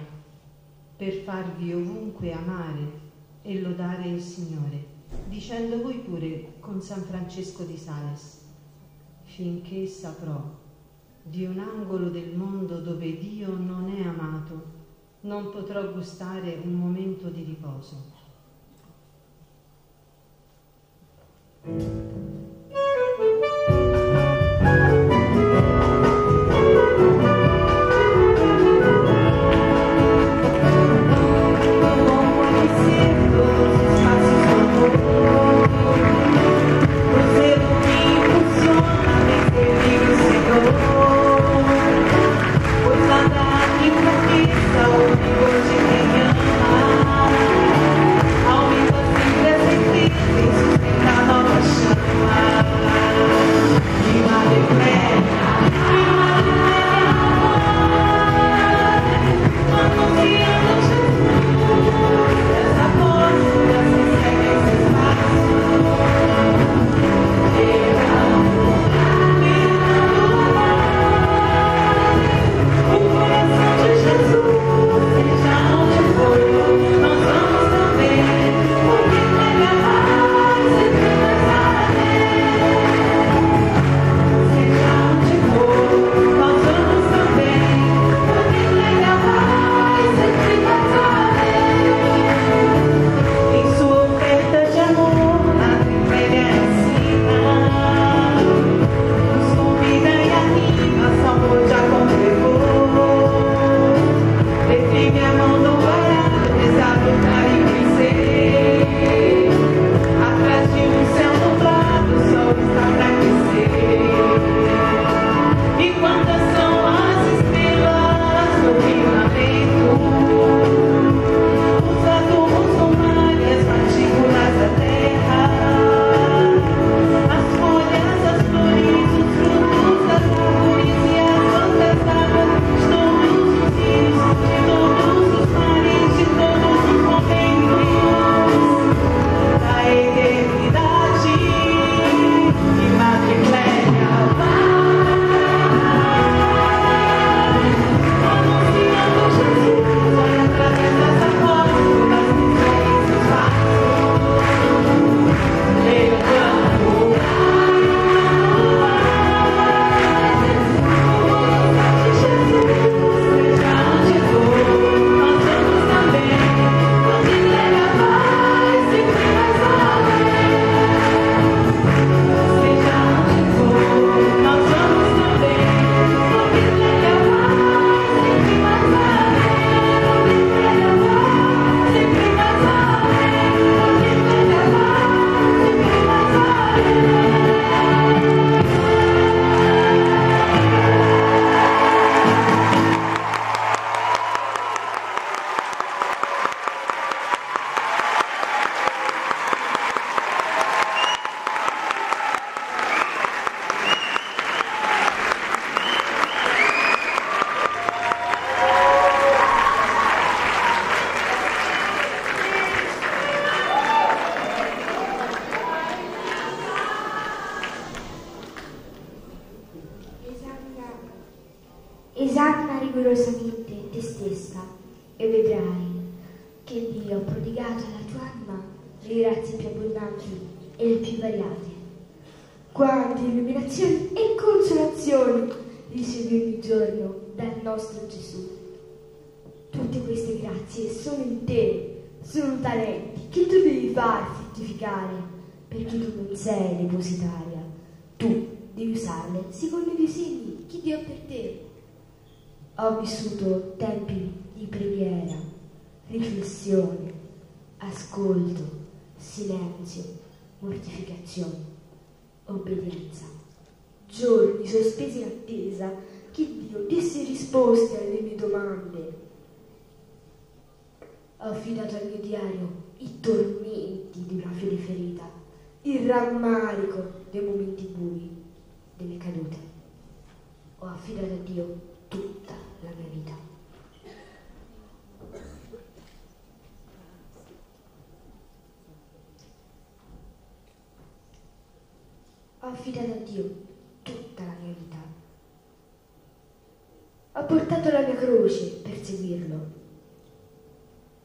per farvi ovunque amare e lodare il Signore, dicendo voi pure con San Francesco di Sales: finché saprò di un angolo del mondo dove Dio non è amato, non potrò gustare un momento di riposo. Ho vissuto tempi di preghiera, riflessione, ascolto, silenzio, mortificazione, obbedienza, giorni sospesi in attesa che Dio desse risposte alle mie domande. Ho affidato al mio diario i tormenti di una fede ferita, il rammarico dei momenti bui, delle cadute. Ho affidato a Dio tutta la mia vita. Ho affidato a Dio tutta la mia vita. Ho portato la mia croce per seguirlo.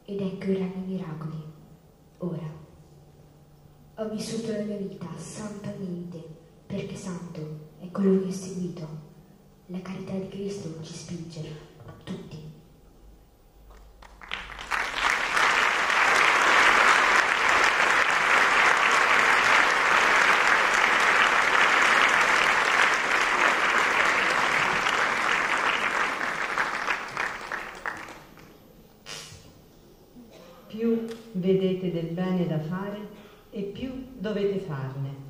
Ed ecco i ragni miracoli, ora. Ho vissuto la mia vita santamente, perché santo è colui che è seguito. La carità di Cristo ci spinge, tutti. Vedete del bene da fare e più dovete farne.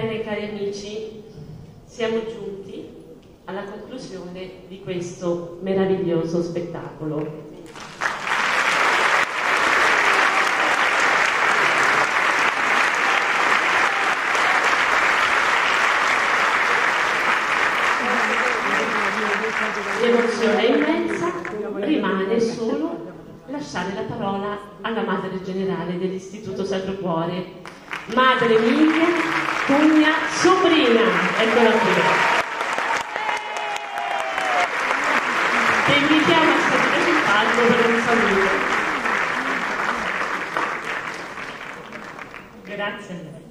sorelle e cari amici, siamo giunti alla conclusione di questo meraviglioso spettacolo. L'emozione è immensa, rimane solo lasciare la parola alla madre generale dell'Istituto Sacro Cuore, Madre Miriam Cunha Sobrinha. Eccola qui. Ti invitiamo a salire sul palco per un saluto. Grazie a lei.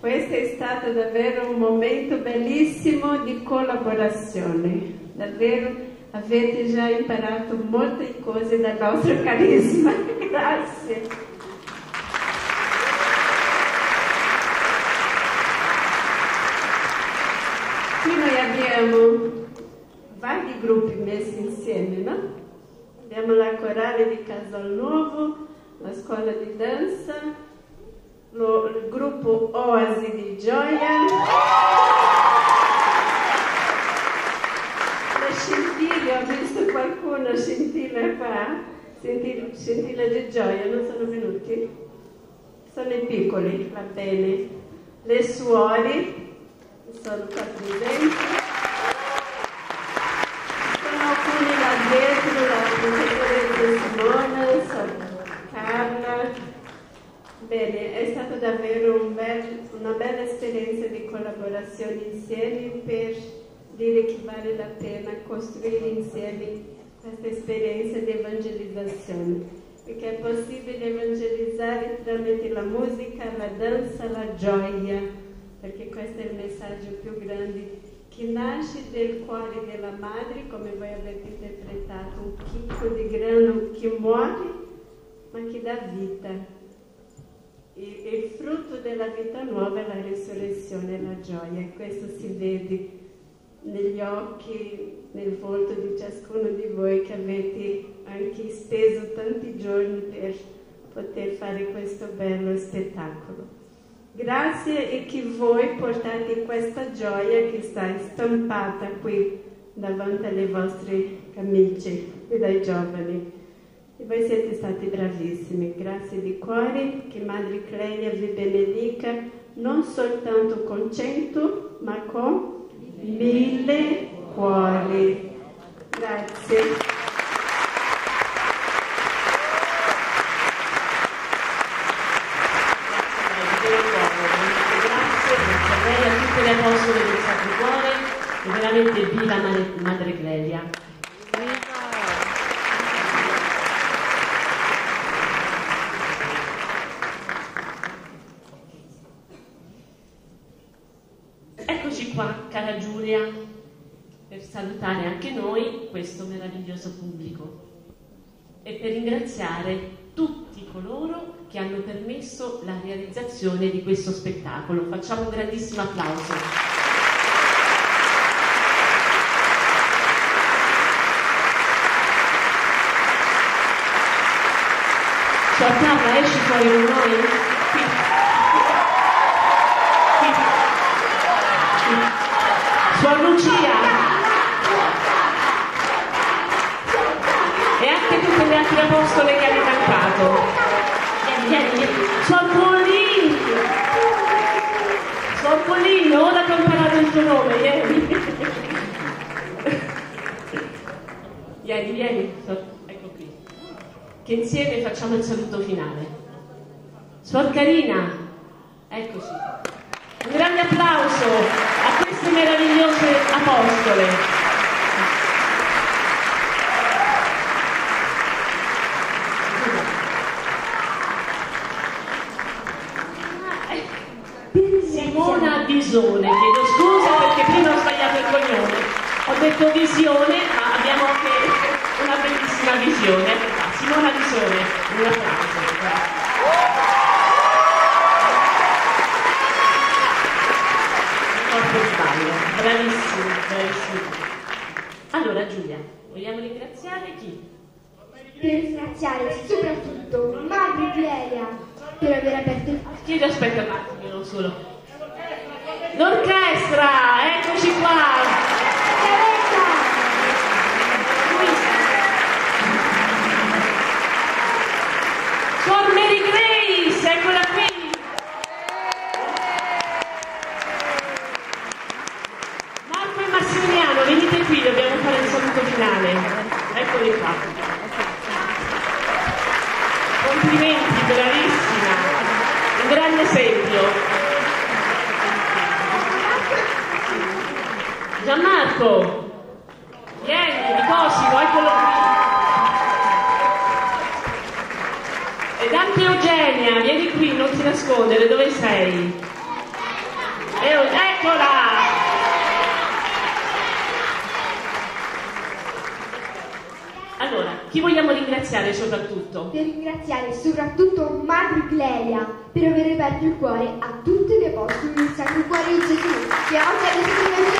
Questo è stato davvero un momento bellissimo di collaborazione, davvero avete già imparato molte cose dal vostro carisma, grazie. Qui noi abbiamo vari gruppi messi insieme, no? Abbiamo la corale di Casalnuovo, la scuola di danza, il gruppo Oasi di Gioia, la scintilla, ho visto qualcuno scintilla qua, scintilla di Gioia, non sono venuti? Sono i piccoli, va bene, le suore, sono qua presenti, sono alcuni là dietro, la professoressa Simona, Carla. Bene, è stata davvero una bella esperienza di collaborazione insieme per dire che vale la pena costruire insieme questa esperienza di evangelizzazione, perché è possibile evangelizzare tramite la musica, la danza, la gioia, perché questo è il messaggio più grande che nasce dal cuore della madre, come voi avete interpretato, un chicco di grano che muore ma che dà vita. Il frutto della vita nuova è la risurrezione e la gioia, questo si vede negli occhi, nel volto di ciascuno di voi che avete anche speso tanti giorni per poter fare questo bello spettacolo. Grazie e che voi portate questa gioia che sta stampata qui davanti alle vostre camicie e dai giovani. E voi siete stati bravissimi, grazie di cuore, che Madre Clelia vi benedica non soltanto con 100, ma con 1000 cuori. Grazie. Grazie a lei, a tutte le apostole del Sacro Cuore, veramente viva Madre Clelia. Per salutare anche noi questo meraviglioso pubblico e per ringraziare tutti coloro che hanno permesso la realizzazione di questo spettacolo. Facciamo un grandissimo applauso. Suor Carla esci fuori con noi? Suor Lucia e anche tutte le altre apostole che hanno cantato. Suor Polini, Suor Polini, ora che ho imparato il tuo nome, vieni, ecco qui, che insieme facciamo il saluto finale. Suor Carina, eccoci, un grande applauso a queste meravigliose apostole. Simona Visone, chiedo scusa perché prima ho sbagliato il cognome, ho detto visione ma abbiamo anche una bellissima visione. Simona Visone, un applauso. Bravissimo, bravissimo. Allora Giulia, vogliamo ringraziare chi? Per ringraziare soprattutto Madre Clelia, per aver aperto il... Chiedo, aspetta un attimo, non solo. L'orchestra, eccoci qua! Suor Mary Grace, eccola qui! Marco e Massimiliano, venite qui, dobbiamo fare il saluto finale. Eccoli qua. Complimenti, bravissima! Un grande esempio. Gianmarco, vieni, di Cosimo, eccolo qui. Dante Eugenia, vieni qui, non ti nascondere, dove sei? Eccola! Allora, chi vogliamo ringraziare soprattutto? Per ringraziare soprattutto Madre Clelia per aver aperto il cuore a tutte le vostre del Sacro Cuore di Gesù, che oggi avete ricevuto.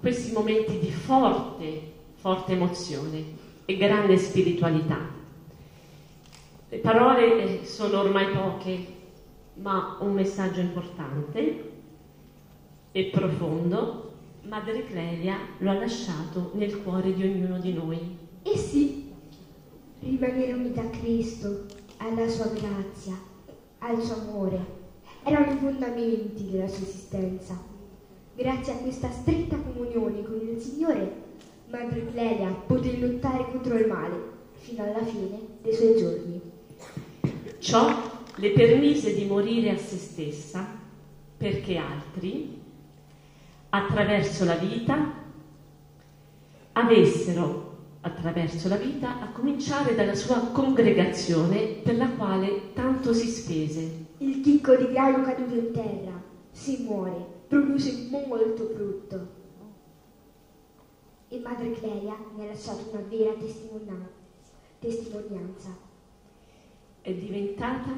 Questi momenti di forte emozione e grande spiritualità. Le parole sono ormai poche, ma un messaggio importante e profondo. Madre Clelia lo ha lasciato nel cuore di ognuno di noi. E sì, rimanere unita a Cristo, alla sua grazia, al suo amore, erano i fondamenti della sua esistenza. Grazie a questa stretta comunione con il Signore, Madre Clelia poté lottare contro il male fino alla fine dei suoi giorni. Ciò le permise di morire a se stessa perché altri, attraverso la vita, a cominciare dalla sua congregazione per la quale tanto si spese. Il chicco di grano caduto in terra si muore, produce molto frutto, e Madre Clelia ne ha lasciato una vera testimonianza. È diventata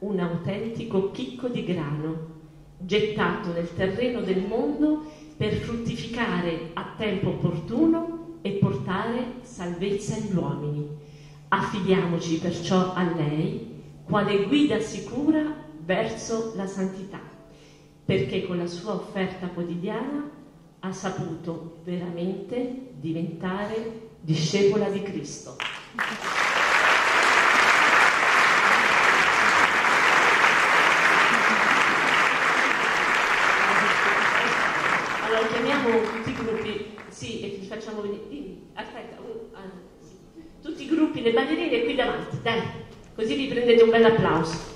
un autentico chicco di grano gettato nel terreno del mondo per fruttificare a tempo opportuno e portare salvezza agli uomini. Affidiamoci perciò a lei quale guida sicura verso la santità, perché con la sua offerta quotidiana ha saputo veramente diventare discepola di Cristo. Allora chiamiamo tutti i gruppi, sì, e li facciamo venire. Aspetta, sì. Tutti i gruppi, le ballerine qui davanti, dai, così vi prendete un bel applauso.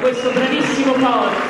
questo bravissimo coro.